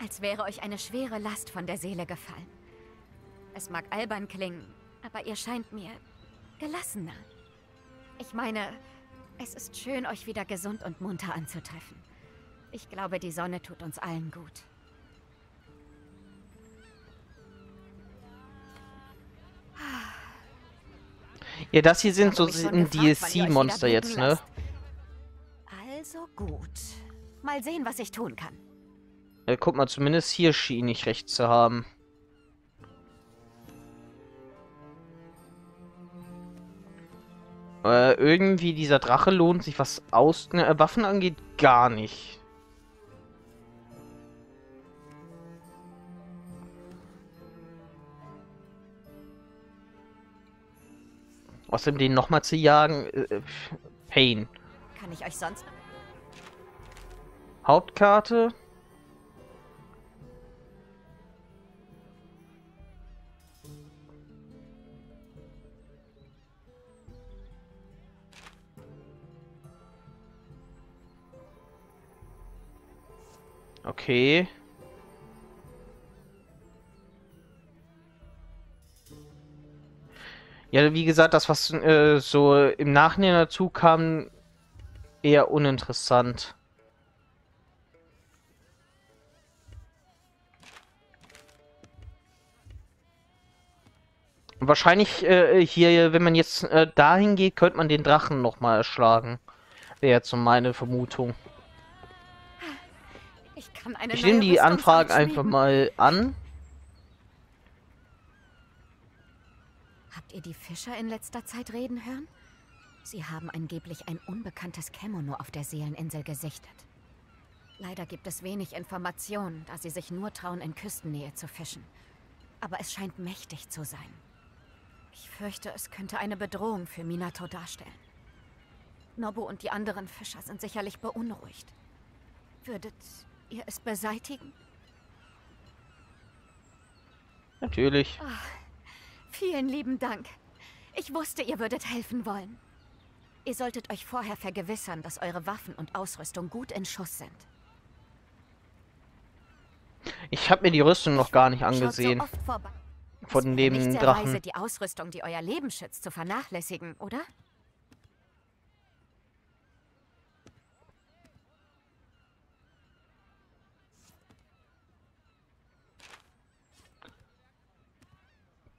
Als wäre euch eine schwere Last von der Seele gefallen. Es mag albern klingen, aber ihr scheint mir gelassener. Ich meine, es ist schön, euch wieder gesund und munter anzutreffen. Ich glaube, die Sonne tut uns allen gut. Ja, das hier sind so ein D L C-Monster jetzt, ne? Also gut. Mal sehen, was ich tun kann. Ja, guck mal, zumindest hier schien ich recht zu haben. Äh, irgendwie dieser Drache lohnt sich, was aus ne, Waffen angeht, gar nicht. Außerdem den nochmal zu jagen, äh, Pain. Kann ich euch sonst? Hauptkarte. Okay. Ja, wie gesagt, das, was äh, so im Nachhinein dazu kam, eher uninteressant. Und wahrscheinlich äh, hier, wenn man jetzt äh, dahin geht, könnte man den Drachen nochmal erschlagen. Wäre jetzt so meine Vermutung. Ich, kann eine ich nehme die Anfrage einfach mal an. Ihr die Fischer in letzter Zeit reden hören? Sie haben angeblich ein unbekanntes Kemono auf der Seeleninsel gesichtet. Leider gibt es wenig Informationen, da sie sich nur trauen, in Küstennähe zu fischen. Aber es scheint mächtig zu sein. Ich fürchte, es könnte eine Bedrohung für Minato darstellen. Nobu und die anderen Fischer sind sicherlich beunruhigt. Würdet ihr es beseitigen? Natürlich. Oh. Vielen lieben Dank. Ich wusste, ihr würdet helfen wollen. Ihr solltet euch vorher vergewissern, dass eure Waffen und Ausrüstung gut in Schuss sind. Ich habe mir die Rüstung noch gar nicht angesehen. Von dem Drachen. Die Ausrüstung, die euer Leben schützt, zu vernachlässigen, oder?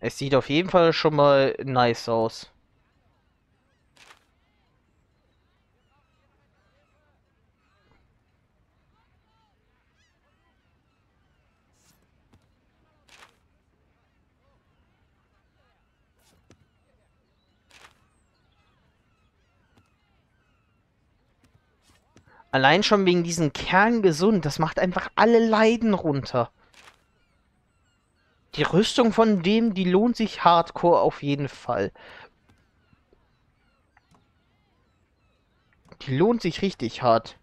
Es sieht auf jeden Fall schon mal nice aus. Allein schon wegen diesen Kern gesund, das macht einfach alle Leiden runter. Die Rüstung von dem, die lohnt sich hardcore auf jeden Fall. Die lohnt sich richtig hart.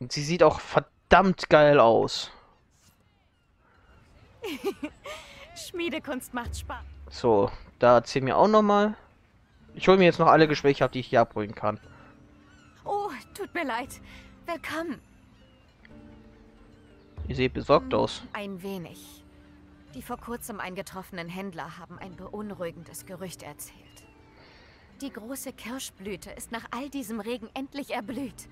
Und sie sieht auch verdammt geil aus. Schmiedekunst macht Spaß. So, da erzähl mir auch nochmal. Ich hole mir jetzt noch alle Gespräche ab, die ich hier abholen kann. Oh, tut mir leid. Willkommen. Ihr seht besorgt aus. Ein wenig. Die vor kurzem eingetroffenen Händler haben ein beunruhigendes Gerücht erzählt. Die große Kirschblüte ist nach all diesem Regen endlich erblüht.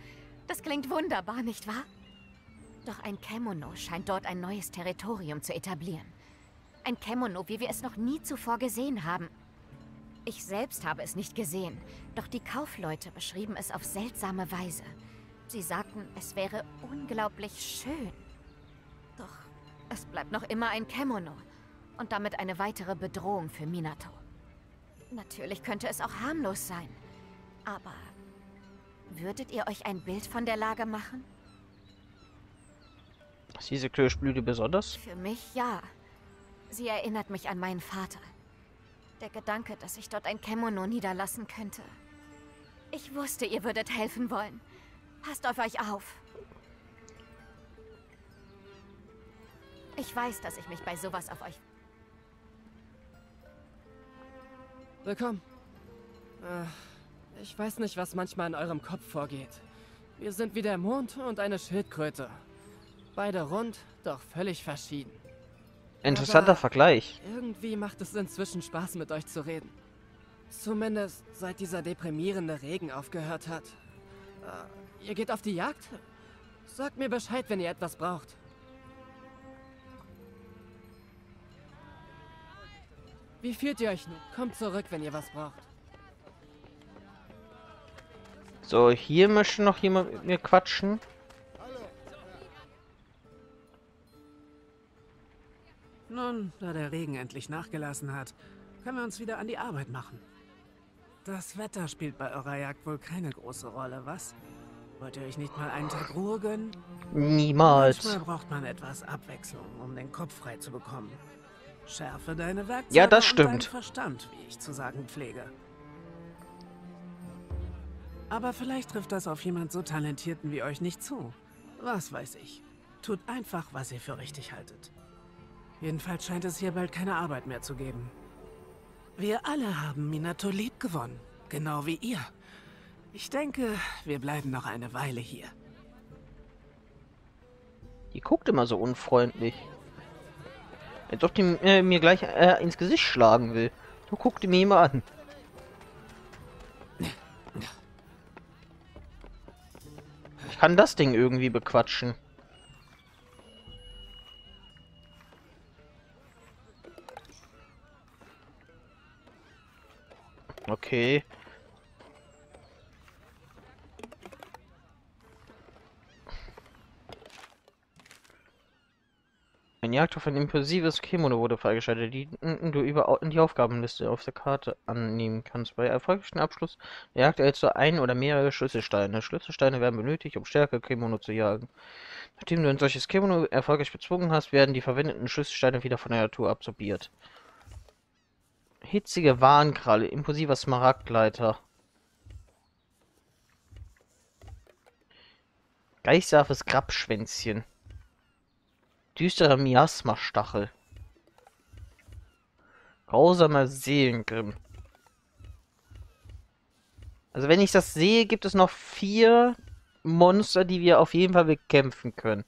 Das klingt wunderbar, nicht wahr? Doch ein Kemono scheint dort ein neues Territorium zu etablieren. Ein Kemono, wie wir es noch nie zuvor gesehen haben. Ich selbst habe es nicht gesehen, doch die Kaufleute beschrieben es auf seltsame Weise. Sie sagten, es wäre unglaublich schön. Doch es bleibt noch immer ein Kemono und damit eine weitere Bedrohung für Minato. Natürlich könnte es auch harmlos sein, aber würdet ihr euch ein Bild von der Lage machen? Ist diese Kirschblüte besonders? Für mich ja. Sie erinnert mich an meinen Vater. Der Gedanke, dass ich dort ein Kemono niederlassen könnte. Ich wusste, ihr würdet helfen wollen. Passt auf euch auf. Ich weiß, dass ich mich bei sowas auf euch... Willkommen. Ich weiß nicht, was manchmal in eurem Kopf vorgeht. Wir sind wie der Mond und eine Schildkröte. Beide rund, doch völlig verschieden. Interessanter Aber Vergleich. Irgendwie macht es inzwischen Spaß, mit euch zu reden. Zumindest seit dieser deprimierende Regen aufgehört hat. Uh, ihr geht auf die Jagd? Sagt mir Bescheid, wenn ihr etwas braucht. Wie fühlt ihr euch nun? Kommt zurück, wenn ihr was braucht. So, hier möchte noch jemand mit mir quatschen. Nun, da der Regen endlich nachgelassen hat, können wir uns wieder an die Arbeit machen. Das Wetter spielt bei eurer Jagd wohl keine große Rolle, was? Wollt ihr euch nicht mal einen Tag Ruhe gönnen? Niemals. Manchmal braucht man etwas Abwechslung, um den Kopf frei zu bekommen. Schärfe deine Werkzeuge ja, das stimmt. und deinen Verstand, wie ich zu sagen pflege. Aber vielleicht trifft das auf jemand so Talentierten wie euch nicht zu. Was weiß ich. Tut einfach, was ihr für richtig haltet. Jedenfalls scheint es hier bald keine Arbeit mehr zu geben. Wir alle haben Minato lieb gewonnen, genau wie ihr. Ich denke, wir bleiben noch eine Weile hier. Die guckt immer so unfreundlich. Als ob die äh, mir gleich äh, ins Gesicht schlagen will. So guckt die mir immer an. Ich kann das Ding irgendwie bequatschen. Okay. Ein Jagd auf ein impulsives Kimono wurde freigeschaltet, die du über die Aufgabenliste auf der Karte annehmen kannst. Bei erfolgreichen Abschluss jagt er also ein oder mehrere Schlüsselsteine. Schlüsselsteine werden benötigt, um stärkere Kimono zu jagen. Nachdem du ein solches Kimono erfolgreich bezwungen hast, werden die verwendeten Schlüsselsteine wieder von der Natur absorbiert. Hitzige Warnkralle, impulsiver Smaragdleiter. Geistscharfes Grabschwänzchen. Düsterer Miasma-Stachel. Grausamer Seelengrimm. Also wenn ich das sehe, gibt es noch vier Monster, die wir auf jeden Fall bekämpfen können.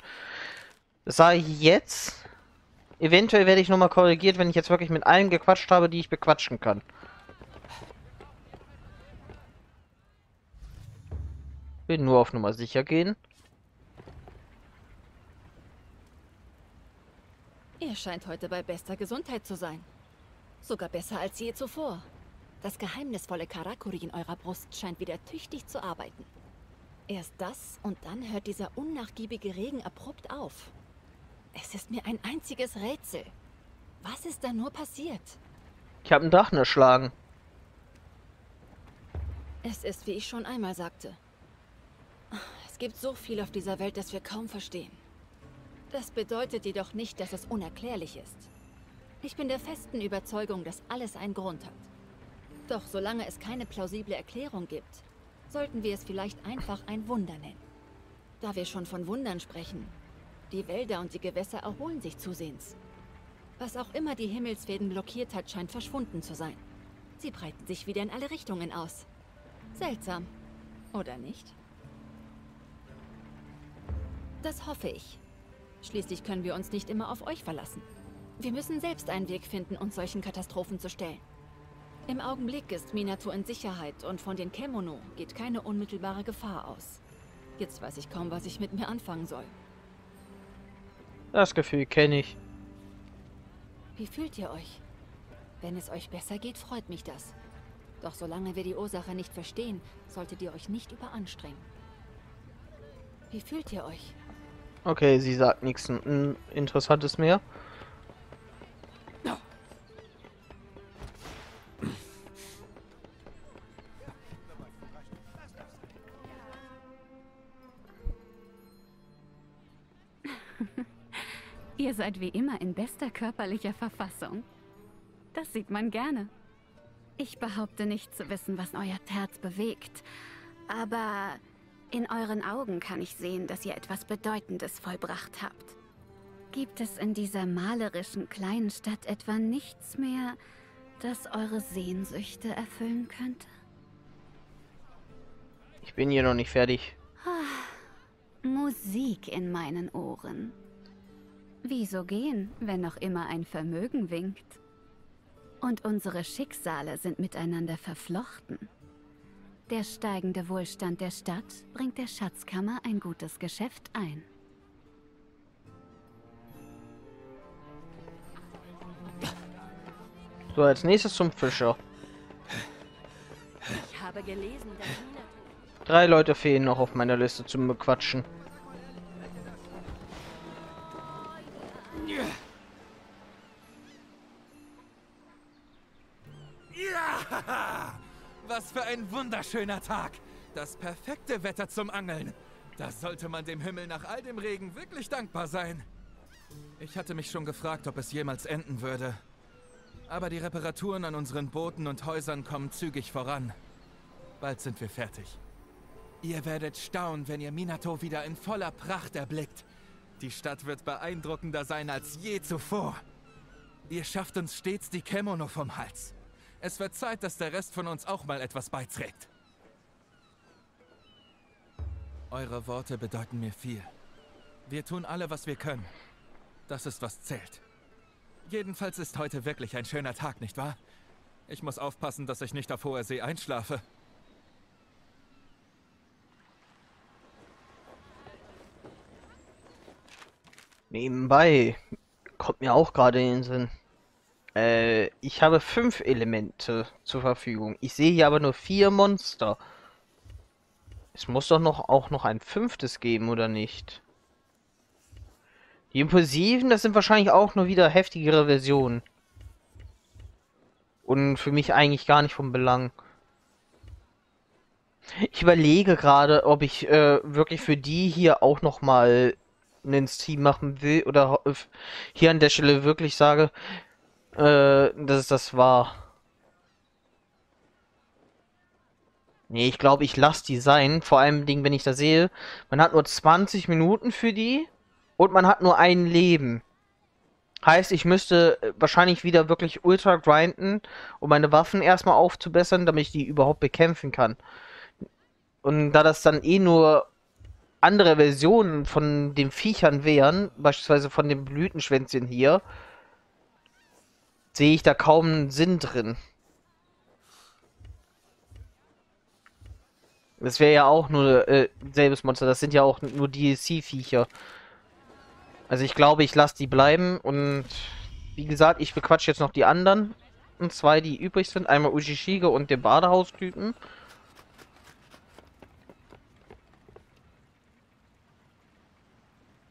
Das sage ich jetzt. Eventuell werde ich nochmal korrigiert, wenn ich jetzt wirklich mit allen gequatscht habe, die ich bequatschen kann. Will nur auf Nummer sicher gehen. Ihr scheint heute bei bester Gesundheit zu sein. Sogar besser als je zuvor. Das geheimnisvolle Karakuri in eurer Brust scheint wieder tüchtig zu arbeiten. Erst das und dann hört dieser unnachgiebige Regen abrupt auf. Es ist mir ein einziges Rätsel. Was ist da nur passiert? Ich habe einen Drachen erschlagen. Es ist, wie ich schon einmal sagte. Es gibt so viel auf dieser Welt, das wir kaum verstehen. Das bedeutet jedoch nicht, dass es unerklärlich ist. Ich bin der festen Überzeugung, dass alles einen Grund hat. Doch solange es keine plausible Erklärung gibt, sollten wir es vielleicht einfach ein Wunder nennen. Da wir schon von Wundern sprechen... Die Wälder und die Gewässer erholen sich zusehends. Was auch immer die Himmelsfäden blockiert hat, scheint verschwunden zu sein. Sie breiten sich wieder in alle Richtungen aus. Seltsam, oder nicht? Das hoffe ich. Schließlich können wir uns nicht immer auf euch verlassen. Wir müssen selbst einen Weg finden, uns solchen Katastrophen zu stellen. Im Augenblick ist Minato in Sicherheit und von den Kemono geht keine unmittelbare Gefahr aus. Jetzt weiß ich kaum, was ich mit mir anfangen soll. Das Gefühl kenne ich. Wie fühlt ihr euch? Wenn es euch besser geht, freut mich das. Doch solange wir die Ursache nicht verstehen, solltet ihr euch nicht überanstrengen. Wie fühlt ihr euch? Okay, sie sagt nichts Interessantes mehr. Ihr seid wie immer in bester körperlicher Verfassung. Das sieht man gerne. Ich behaupte nicht zu wissen, was euer Herz bewegt, aber in euren Augen kann ich sehen, dass ihr etwas Bedeutendes vollbracht habt. Gibt es in dieser malerischen kleinen Stadt etwa nichts mehr, das eure Sehnsüchte erfüllen könnte? Ich bin hier noch nicht fertig. Musik in meinen Ohren. Wieso gehen, wenn noch immer ein Vermögen winkt? Und unsere Schicksale sind miteinander verflochten. Der steigende Wohlstand der Stadt bringt der Schatzkammer ein gutes Geschäft ein. So, als nächstes zum Fischer. Ich habe gelesen, dass Minato... Drei Leute fehlen noch auf meiner Liste zum Bequatschen. Ja! Was für ein wunderschöner Tag! Das perfekte Wetter zum Angeln. Da sollte man dem Himmel nach all dem Regen wirklich dankbar sein. Ich hatte mich schon gefragt, ob es jemals enden würde. Aber die Reparaturen an unseren Booten und Häusern kommen zügig voran. Bald sind wir fertig. Ihr werdet staunen, wenn ihr Minato wieder in voller Pracht erblickt. Die Stadt wird beeindruckender sein als je zuvor. Ihr schafft uns stets die Kemono vom Hals. Es wird Zeit, dass der Rest von uns auch mal etwas beiträgt. Eure Worte bedeuten mir viel. Wir tun alle, was wir können. Das ist, was zählt. Jedenfalls ist heute wirklich ein schöner Tag, nicht wahr? Ich muss aufpassen, dass ich nicht auf hoher See einschlafe. Nebenbei kommt mir auch gerade in den Sinn. Äh, ich habe fünf Elemente zur Verfügung. Ich sehe hier aber nur vier Monster. Es muss doch noch auch noch ein fünftes geben, oder nicht? Die Impulsiven, das sind wahrscheinlich auch nur wieder heftigere Versionen. Und für mich eigentlich gar nicht von Belang. Ich überlege gerade, ob ich äh, wirklich für die hier auch nochmal einen Stream machen will. Oder äh, hier an der Stelle wirklich sage, äh, dass das war. Nee, ich glaube, ich lasse die sein. Vor allem, wenn ich da sehe, man hat nur zwanzig Minuten für die. Und man hat nur ein Leben. Heißt, ich müsste wahrscheinlich wieder wirklich ultra grinden, um meine Waffen erstmal aufzubessern, damit ich die überhaupt bekämpfen kann. Und da das dann eh nur andere Versionen von den Viechern wären, beispielsweise von den Blütenschwänzchen hier, sehe ich da kaum einen Sinn drin. Das wäre ja auch nur äh, selbes Monster, das sind ja auch nur D L C-Viecher. Also ich glaube, ich lasse die bleiben und wie gesagt, ich bequatsche jetzt noch die anderen. Und zwei, die übrig sind. Einmal Ujishige und den Badehaustypen.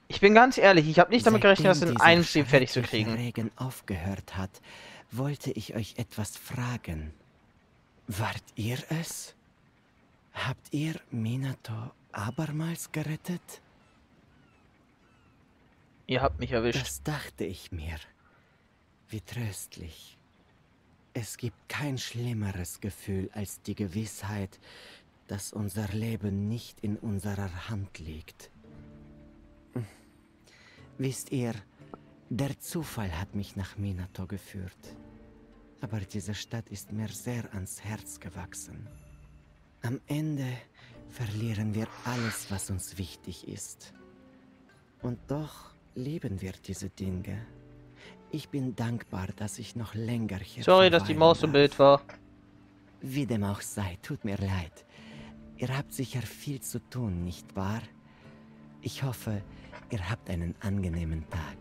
Ich bin ganz ehrlich, ich habe nicht damit gerechnet, dass in einem Stream fertig zu kriegen. Regen aufgehört hat, wollte ich euch etwas fragen. Wart ihr es? Habt ihr Minato abermals gerettet? Ihr habt mich erwischt. Das dachte ich mir. Wie tröstlich. Es gibt kein schlimmeres Gefühl als die Gewissheit, dass unser Leben nicht in unserer Hand liegt. Wisst ihr, der Zufall hat mich nach Minato geführt. Aber diese Stadt ist mir sehr ans Herz gewachsen. Am Ende verlieren wir alles, was uns wichtig ist. Und doch leben wir diese Dinge. Ich bin dankbar, dass ich noch länger hier Sorry, dass die Maus im Bild war. Wie dem auch sei, tut mir leid. Ihr habt sicher viel zu tun, nicht wahr? Ich hoffe, ihr habt einen angenehmen Tag.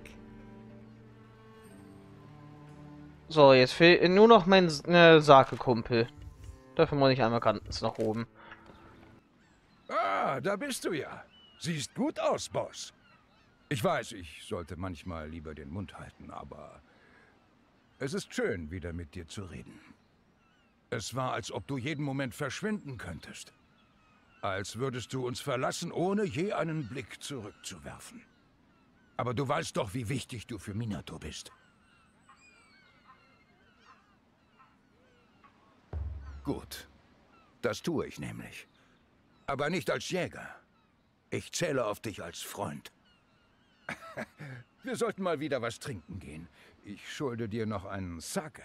So, jetzt fehlt nur noch mein äh, Sake-Kumpel. Dafür muss ich einmal ganz nach oben. Ah, da bist du ja. Siehst gut aus, Boss. Ich weiß, ich sollte manchmal lieber den Mund halten, aber es ist schön, wieder mit dir zu reden. Es war, als ob du jeden Moment verschwinden könntest. Als würdest du uns verlassen, ohne je einen Blick zurückzuwerfen. Aber du weißt doch, wie wichtig du für Minato bist. Gut, das tue ich nämlich. Aber nicht als Jäger. Ich zähle auf dich als Freund. Wir sollten mal wieder was trinken gehen. Ich schulde dir noch einen Sake.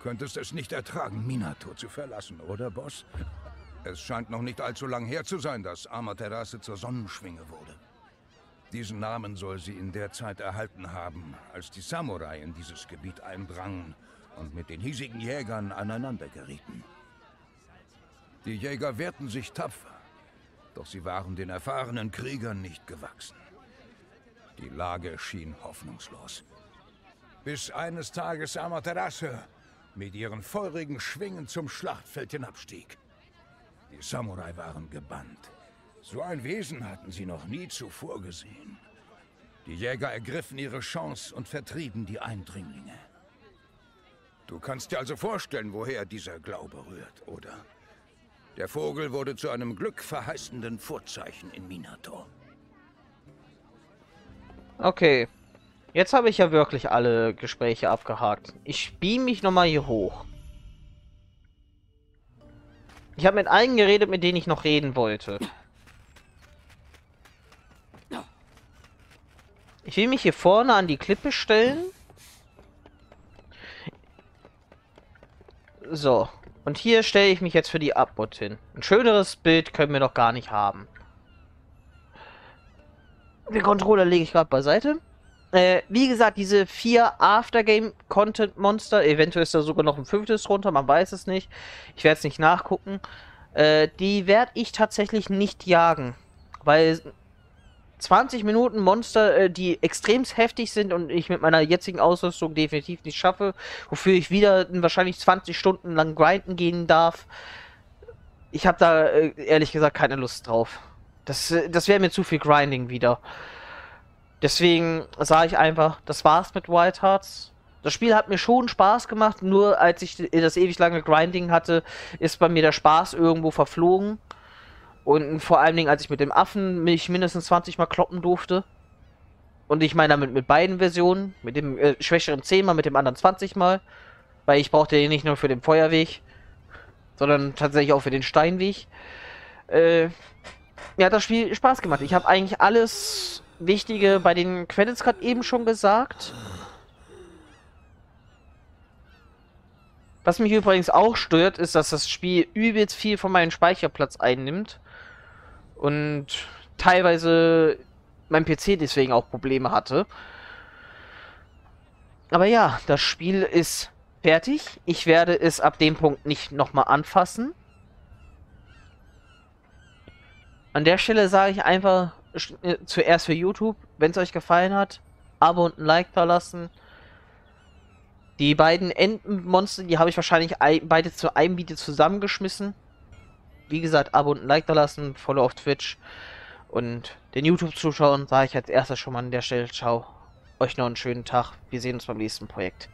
könntest es nicht ertragen, Minato zu verlassen, oder, Boss? Es scheint noch nicht allzu lang her zu sein, dass Amaterasu zur Sonnenschwinge wurde. Diesen Namen soll sie in der Zeit erhalten haben, als die Samurai in dieses Gebiet eindrangen und mit den hiesigen Jägern aneinander gerieten. Die Jäger wehrten sich tapfer, doch sie waren den erfahrenen Kriegern nicht gewachsen. Die Lage schien hoffnungslos. Bis eines Tages Amaterasu mit ihren feurigen Schwingen zum Schlachtfeld hinabstieg. Die Samurai waren gebannt. So ein Wesen hatten sie noch nie zuvor gesehen. Die Jäger ergriffen ihre Chance und vertrieben die Eindringlinge. Du kannst dir also vorstellen, woher dieser Glaube rührt, oder? Der Vogel wurde zu einem glückverheißenden Vorzeichen in Minato. Okay. Jetzt habe ich ja wirklich alle Gespräche abgehakt. Ich beam mich nochmal hier hoch. Ich habe mit allen geredet, mit denen ich noch reden wollte. Ich will mich hier vorne an die Klippe stellen. So. Und hier stelle ich mich jetzt für die Abmod hin. Ein schöneres Bild können wir doch gar nicht haben. Den Controller lege ich gerade beiseite. Äh, wie gesagt, diese vier Aftergame-Content-Monster, eventuell ist da sogar noch ein fünftes drunter, man weiß es nicht. Ich werde es nicht nachgucken. Äh, die werde ich tatsächlich nicht jagen. Weil zwanzig Minuten Monster, äh, die extrem heftig sind und ich mit meiner jetzigen Ausrüstung definitiv nicht schaffe, wofür ich wieder wahrscheinlich zwanzig Stunden lang grinden gehen darf. Ich habe da äh, ehrlich gesagt keine Lust drauf. Das, äh, das wäre mir zu viel Grinding wieder. Deswegen sage ich einfach, das war's mit Wild Hearts. Das Spiel hat mir schon Spaß gemacht, nur als ich das ewig lange Grinding hatte, ist bei mir der Spaß irgendwo verflogen. Und vor allen Dingen, als ich mit dem Affen mich mindestens zwanzig Mal kloppen durfte. Und ich meine damit mit beiden Versionen, mit dem äh, schwächeren zehn Mal, mit dem anderen zwanzig Mal. Weil ich brauchte den nicht nur für den Feuerweg, sondern tatsächlich auch für den Steinweg. Äh, mir hat das Spiel Spaß gemacht. Ich habe eigentlich alles Wichtige bei den Credits gerade eben schon gesagt. Was mich übrigens auch stört, ist, dass das Spiel übelst viel von meinem Speicherplatz einnimmt. Und teilweise mein P C deswegen auch Probleme hatte. Aber ja, das Spiel ist fertig. Ich werde es ab dem Punkt nicht nochmal anfassen. An der Stelle sage ich einfach zuerst für YouTube, wenn es euch gefallen hat, Abo und ein Like da lassen. Die beiden Entenmonster, die habe ich wahrscheinlich ein, beide zu einem Video zusammengeschmissen. Wie gesagt, Abo und ein Like da lassen, Follow auf Twitch. Und den YouTube-Zuschauern sage ich als erstes schon mal an der Stelle ciao. Euch noch einen schönen Tag. Wir sehen uns beim nächsten Projekt.